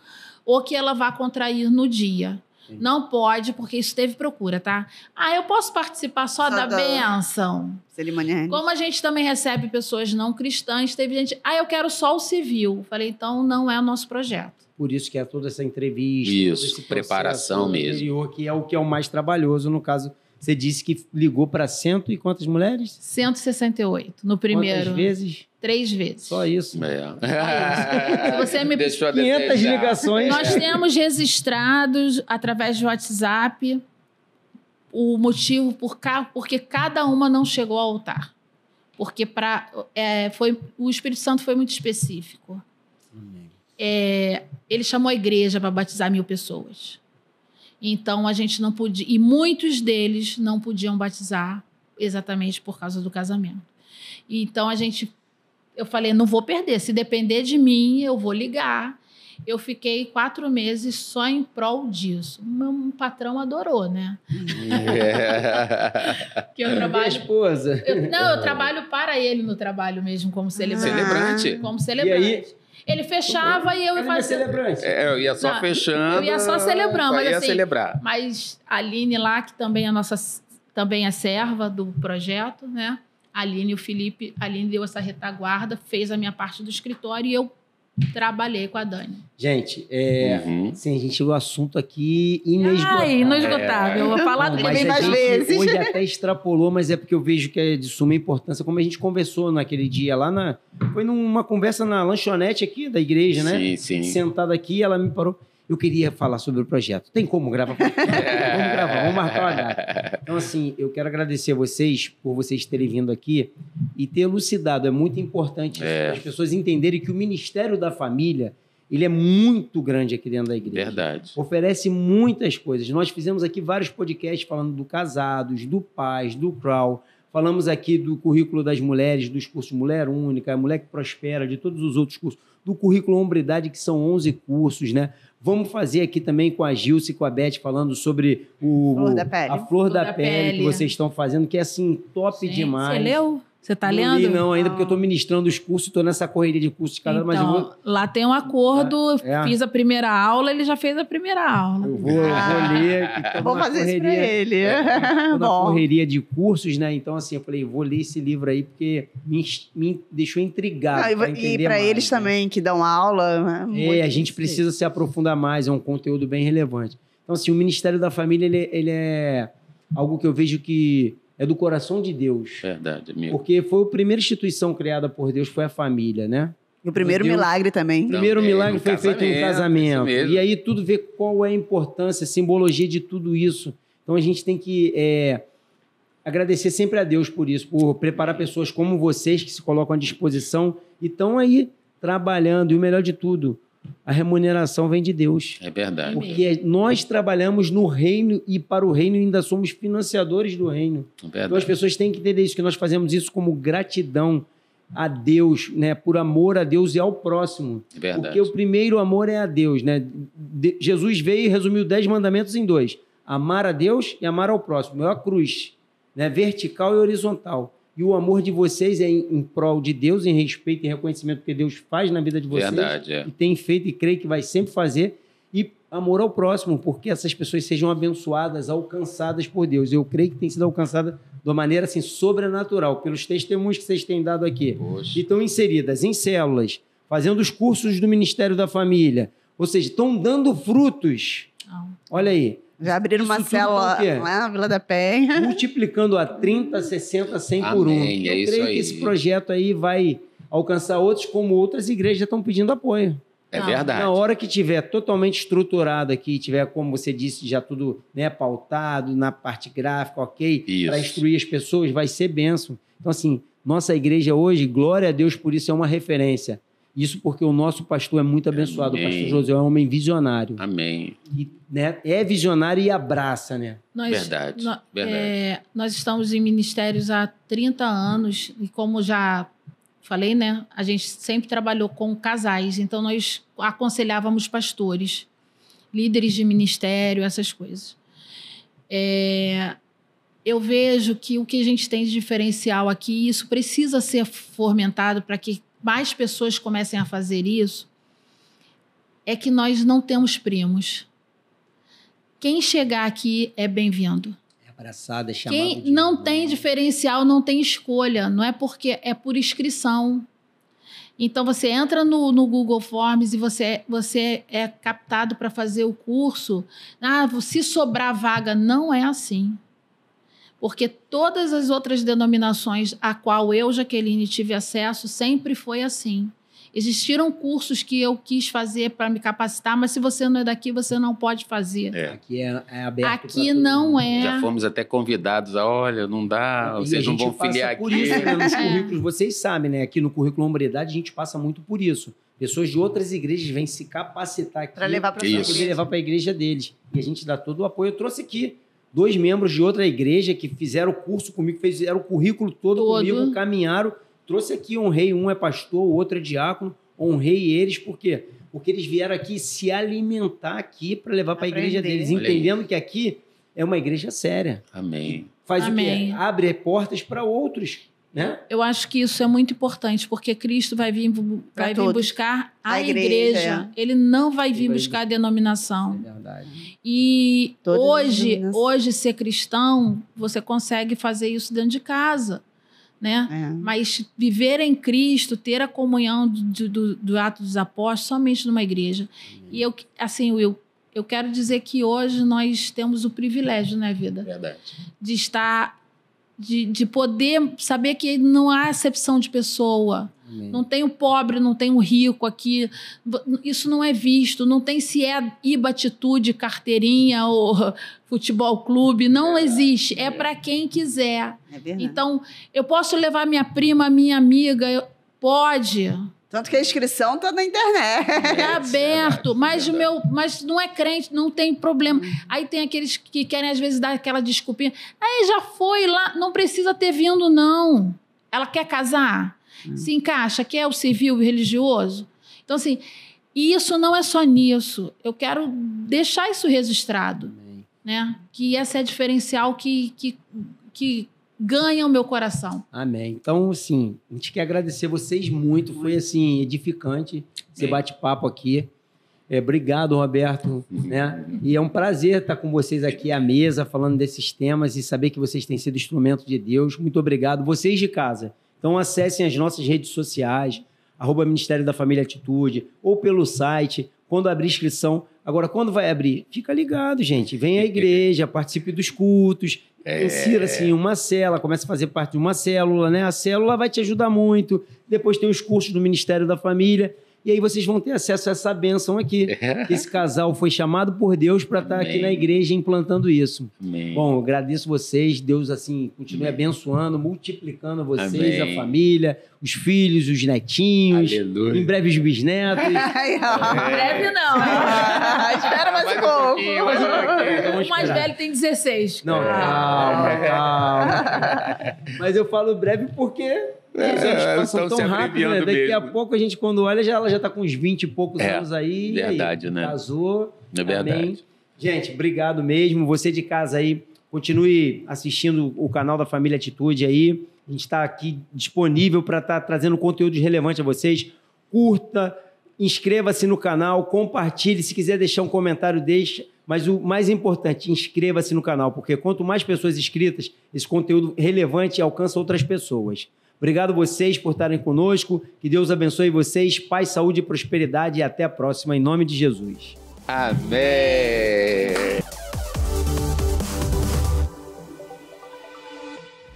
ou que ela vá contrair no dia. Sim. Não pode, porque isso teve procura, tá? Ah, eu posso participar só da bênção. Como a gente também recebe pessoas não cristãs, teve gente, eu quero só o civil. Falei, então não é o nosso projeto. Por isso que é toda essa entrevista, isso, preparação mesmo. Interior, que é o que é o mais trabalhoso, no caso. Você disse que ligou para cento e quantas mulheres? 168, no primeiro. Quantas vezes? 3 vezes. Só isso? É. Se você me... 500 ligações. Nós temos registrados, através de WhatsApp, o motivo porque cada uma não chegou ao altar. Porque o Espírito Santo foi muito específico. Ele chamou a igreja para batizar 1000 pessoas. Então, a gente não podia... E muitos deles não podiam batizar exatamente por causa do casamento. Então, eu falei, não vou perder. Se depender de mim, eu vou ligar. Eu fiquei 4 meses só em prol disso. Meu patrão adorou, né? Que eu trabalho... Minha esposa. Eu trabalho para ele no trabalho mesmo, como celebrante. Celebrante. Como celebrante. E aí? Ele fechava e eu ia fazer... Celebrante. Eu ia só fechando... Eu ia só celebrando. Mas, assim, mas a Aline lá, que também é também é serva do projeto, né? A Aline e o Felipe... A Aline deu essa retaguarda, fez a minha parte do escritório e eu trabalhei com a Dani. Gente, sim, gente, o assunto aqui inesgotável. Inesgotável. Eu vou falar dele mais vezes. Hoje até extrapolou, mas é porque eu vejo que é de suma importância. Como a gente conversou naquele dia lá na... Foi numa conversa na lanchonete aqui da igreja, né? Sim, sim. Sentada aqui, ela me parou. Eu queria falar sobre o projeto. Tem como gravar? Vamos gravar, vamos marcar uma data. Então, assim, eu quero agradecer a vocês por vocês terem vindo aqui e ter elucidado. É muito importante as pessoas entenderem que o Ministério da Família, ele é muito grande aqui dentro da igreja. Verdade. Oferece muitas coisas. Nós fizemos aqui vários podcasts falando do Casados, do Paz, do Crawl. Falamos aqui do currículo das mulheres, dos cursos Mulher Única, Mulher que Prospera, de todos os outros cursos, do currículo Hombridade, que são 11 cursos, né? Vamos fazer aqui também com a Gilce e com a Bete, falando sobre a Flor da Pele que vocês estão fazendo, que é assim, top demais. Você leu? Você tá lendo? Não li não ainda, porque eu tô ministrando os cursos, tô nessa correria de cursos de cada, mas eu vou... Lá tem um acordo, fiz a primeira aula, ele já fez a primeira aula. Eu vou ler. Vou fazer correria, isso pra ele. Tô na correria de cursos, né? Então, assim, eu falei, vou ler esse livro aí, porque me deixou intrigado. E pra eles também, que dão aula. Né? A gente precisa se aprofundar mais, é um conteúdo bem relevante. Então, assim, o Ministério da Família, ele é algo que eu vejo que... É do coração de Deus. Verdade, amigo. Porque foi a primeira instituição criada por Deus, foi a família, né? E o primeiro milagre também. O primeiro milagre foi feito no casamento. E aí tudo vê qual é a importância, a simbologia de tudo isso. Então a gente tem que agradecer sempre a Deus por isso, por preparar pessoas como vocês que se colocam à disposição e estão aí trabalhando. E o melhor de tudo, a remuneração vem de Deus. É verdade. Porque nós trabalhamos no reino e para o reino ainda somos financiadores do reino. É verdade. Então as pessoas têm que entender isso, que nós fazemos isso como gratidão a Deus, né? Por amor a Deus e ao próximo. É verdade. Porque o primeiro amor é a Deus, né? Jesus veio e resumiu 10 mandamentos em 2. Amar a Deus e amar ao próximo. É a cruz, né? Vertical e horizontal. E o amor de vocês é em prol de Deus, em respeito e reconhecimento que Deus faz na vida de vocês. Verdade, E tem feito e creio que vai sempre fazer. E amor ao próximo, porque essas pessoas sejam abençoadas, alcançadas por Deus. Eu creio que tem sido alcançada de uma maneira assim, sobrenatural, pelos testemunhos que vocês têm dado aqui. Poxa. E estão inseridas em células, fazendo os cursos do Ministério da Família. Ou seja, estão dando frutos. Olha aí. Já abriram uma célula lá na Vila da Penha. Multiplicando a 30, 60, 100 por 1. Amém, é isso aí. Eu creio que esse projeto aí vai alcançar outros, como outras igrejas já estão pedindo apoio. É verdade. Na hora que tiver totalmente estruturado aqui, tiver, como você disse, já tudo pautado na parte gráfica, ok? Para instruir as pessoas, vai ser bênção. Então, assim, nossa igreja hoje, glória a Deus por isso, é uma referência. Isso porque o nosso pastor é muito abençoado. Amém. O pastor Josué é um homem visionário. Amém. E, né, é visionário e abraça, né? Verdade. Nós estamos em ministérios há 30 anos e, como já falei, né? A gente sempre trabalhou com casais. Então, nós aconselhávamos pastores, líderes de ministério, essas coisas. Eu vejo que o que a gente tem de diferencial aqui, isso precisa ser fomentado para que mais pessoas comecem a fazer isso, é que nós não temos primos. Quem chegar aqui é bem-vindo. É abraçado, é chamado. Quem não tem diferencial, não tem escolha, não é porque é por inscrição. Então, você entra no Google Forms e você é captado para fazer o curso. Ah, se sobrar vaga, não é assim. Porque todas as outras denominações a qual eu, Jaqueline, tive acesso, sempre foi assim. Existiram cursos que eu quis fazer para me capacitar, mas se você não é daqui, você não pode fazer. Aqui é aberto. Aqui não é. Já fomos até convidados olha, não dá, vocês não vão filiar aqui. Por isso, né? Nos currículos, vocês sabem, né? Aqui no currículo Hombridade, a gente passa muito por isso. Pessoas de outras igrejas vêm se capacitar aqui para levar para a igreja deles. E a gente dá todo o apoio. Eu trouxe aqui 2 membros de outra igreja que fizeram o curso comigo, fizeram o currículo todo comigo, caminharam. Trouxe aqui, honrei, um é pastor, o outro é diácono. Honrei eles, por quê? Porque eles vieram aqui se alimentar aqui para levar para a igreja deles, entendendo que aqui é uma igreja séria. Amém. Faz o quê? Abre portas para outros, né? Eu acho que isso é muito importante, porque Cristo vai vir buscar a igreja. Ele não vai vir buscar a denominação. É verdade. E hoje ser cristão, você consegue fazer isso dentro de casa. né? É. Mas viver em Cristo, ter a comunhão do ato dos apóstolos somente numa igreja. E eu, assim, Will, eu quero dizer que hoje nós temos o privilégio, né, vida? Verdade. De estar... De poder saber que não há acepção de pessoa. Amém. Não tem o pobre, não tem o rico aqui. Isso não é visto. Não tem se é iba atitude, carteirinha ou futebol clube. Não existe. É para quem quiser. É verdade. Então, eu posso levar minha prima, minha amiga. Pode. Tanto que a inscrição está na internet. Está aberto, mas não é crente, não tem problema. Aí tem aqueles que querem, às vezes, dar aquela desculpinha. Aí já foi lá, não precisa ter vindo, não. Ela quer casar? Se encaixa, quer o civil e religioso? Então, assim, e isso não é só nisso. Eu quero deixar isso registrado, né? Que essa é a diferencial que ganha o meu coração. Amém. Então, assim, a gente quer agradecer vocês muito. Foi, assim, edificante esse bate-papo aqui. Obrigado, Roberto. Né? E é um prazer estar com vocês aqui à mesa, falando desses temas e saber que vocês têm sido instrumento de Deus. Muito obrigado. Vocês de casa, então acessem as nossas redes sociais, @ Ministério da Família Atitude, ou pelo site, quando abrir inscrição. Agora, quando vai abrir? Fica ligado, gente. Vem à igreja, participe dos cultos. Insira assim uma célula, começa a fazer parte de uma célula, né? A célula vai te ajudar muito. Depois tem os cursos do Ministério da Família. E aí vocês vão ter acesso a essa bênção aqui. Que esse casal foi chamado por Deus para estar aqui na igreja implantando isso. Amém. Bom, eu agradeço vocês. Deus, assim, continue abençoando, multiplicando vocês, a família, os filhos, os netinhos. Aleluia. Em breve os bisnetos. Em breve não. Espera mais um pouco. O mais velho tem 16. Não, calma. Mas eu falo breve porque... Passam tão rápido, né? Daqui a pouco a gente, quando olha, ela já está com uns 20 e poucos anos aí. Verdade, né? Casou. É verdade. Amém. Gente, obrigado mesmo. Você de casa aí, continue assistindo o canal da Família Atitude aí. A gente está aqui disponível para estar trazendo conteúdo relevante a vocês. Curta, inscreva-se no canal, compartilhe. Se quiser deixar um comentário, deixa. Mas o mais importante, inscreva-se no canal, porque quanto mais pessoas inscritas, esse conteúdo relevante alcança outras pessoas. Obrigado vocês por estarem conosco. Que Deus abençoe vocês. Paz, saúde e prosperidade. E até a próxima, em nome de Jesus. Amém.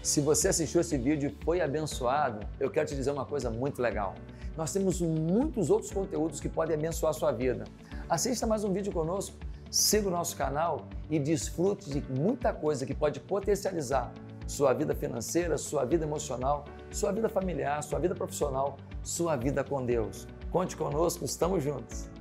Se você assistiu esse vídeo e foi abençoado, eu quero te dizer uma coisa muito legal. Nós temos muitos outros conteúdos que podem abençoar a sua vida. Assista mais um vídeo conosco, siga o nosso canal e desfrute de muita coisa que pode potencializar sua vida financeira, sua vida emocional, sua vida familiar, sua vida profissional, sua vida com Deus. Conte conosco, estamos juntos.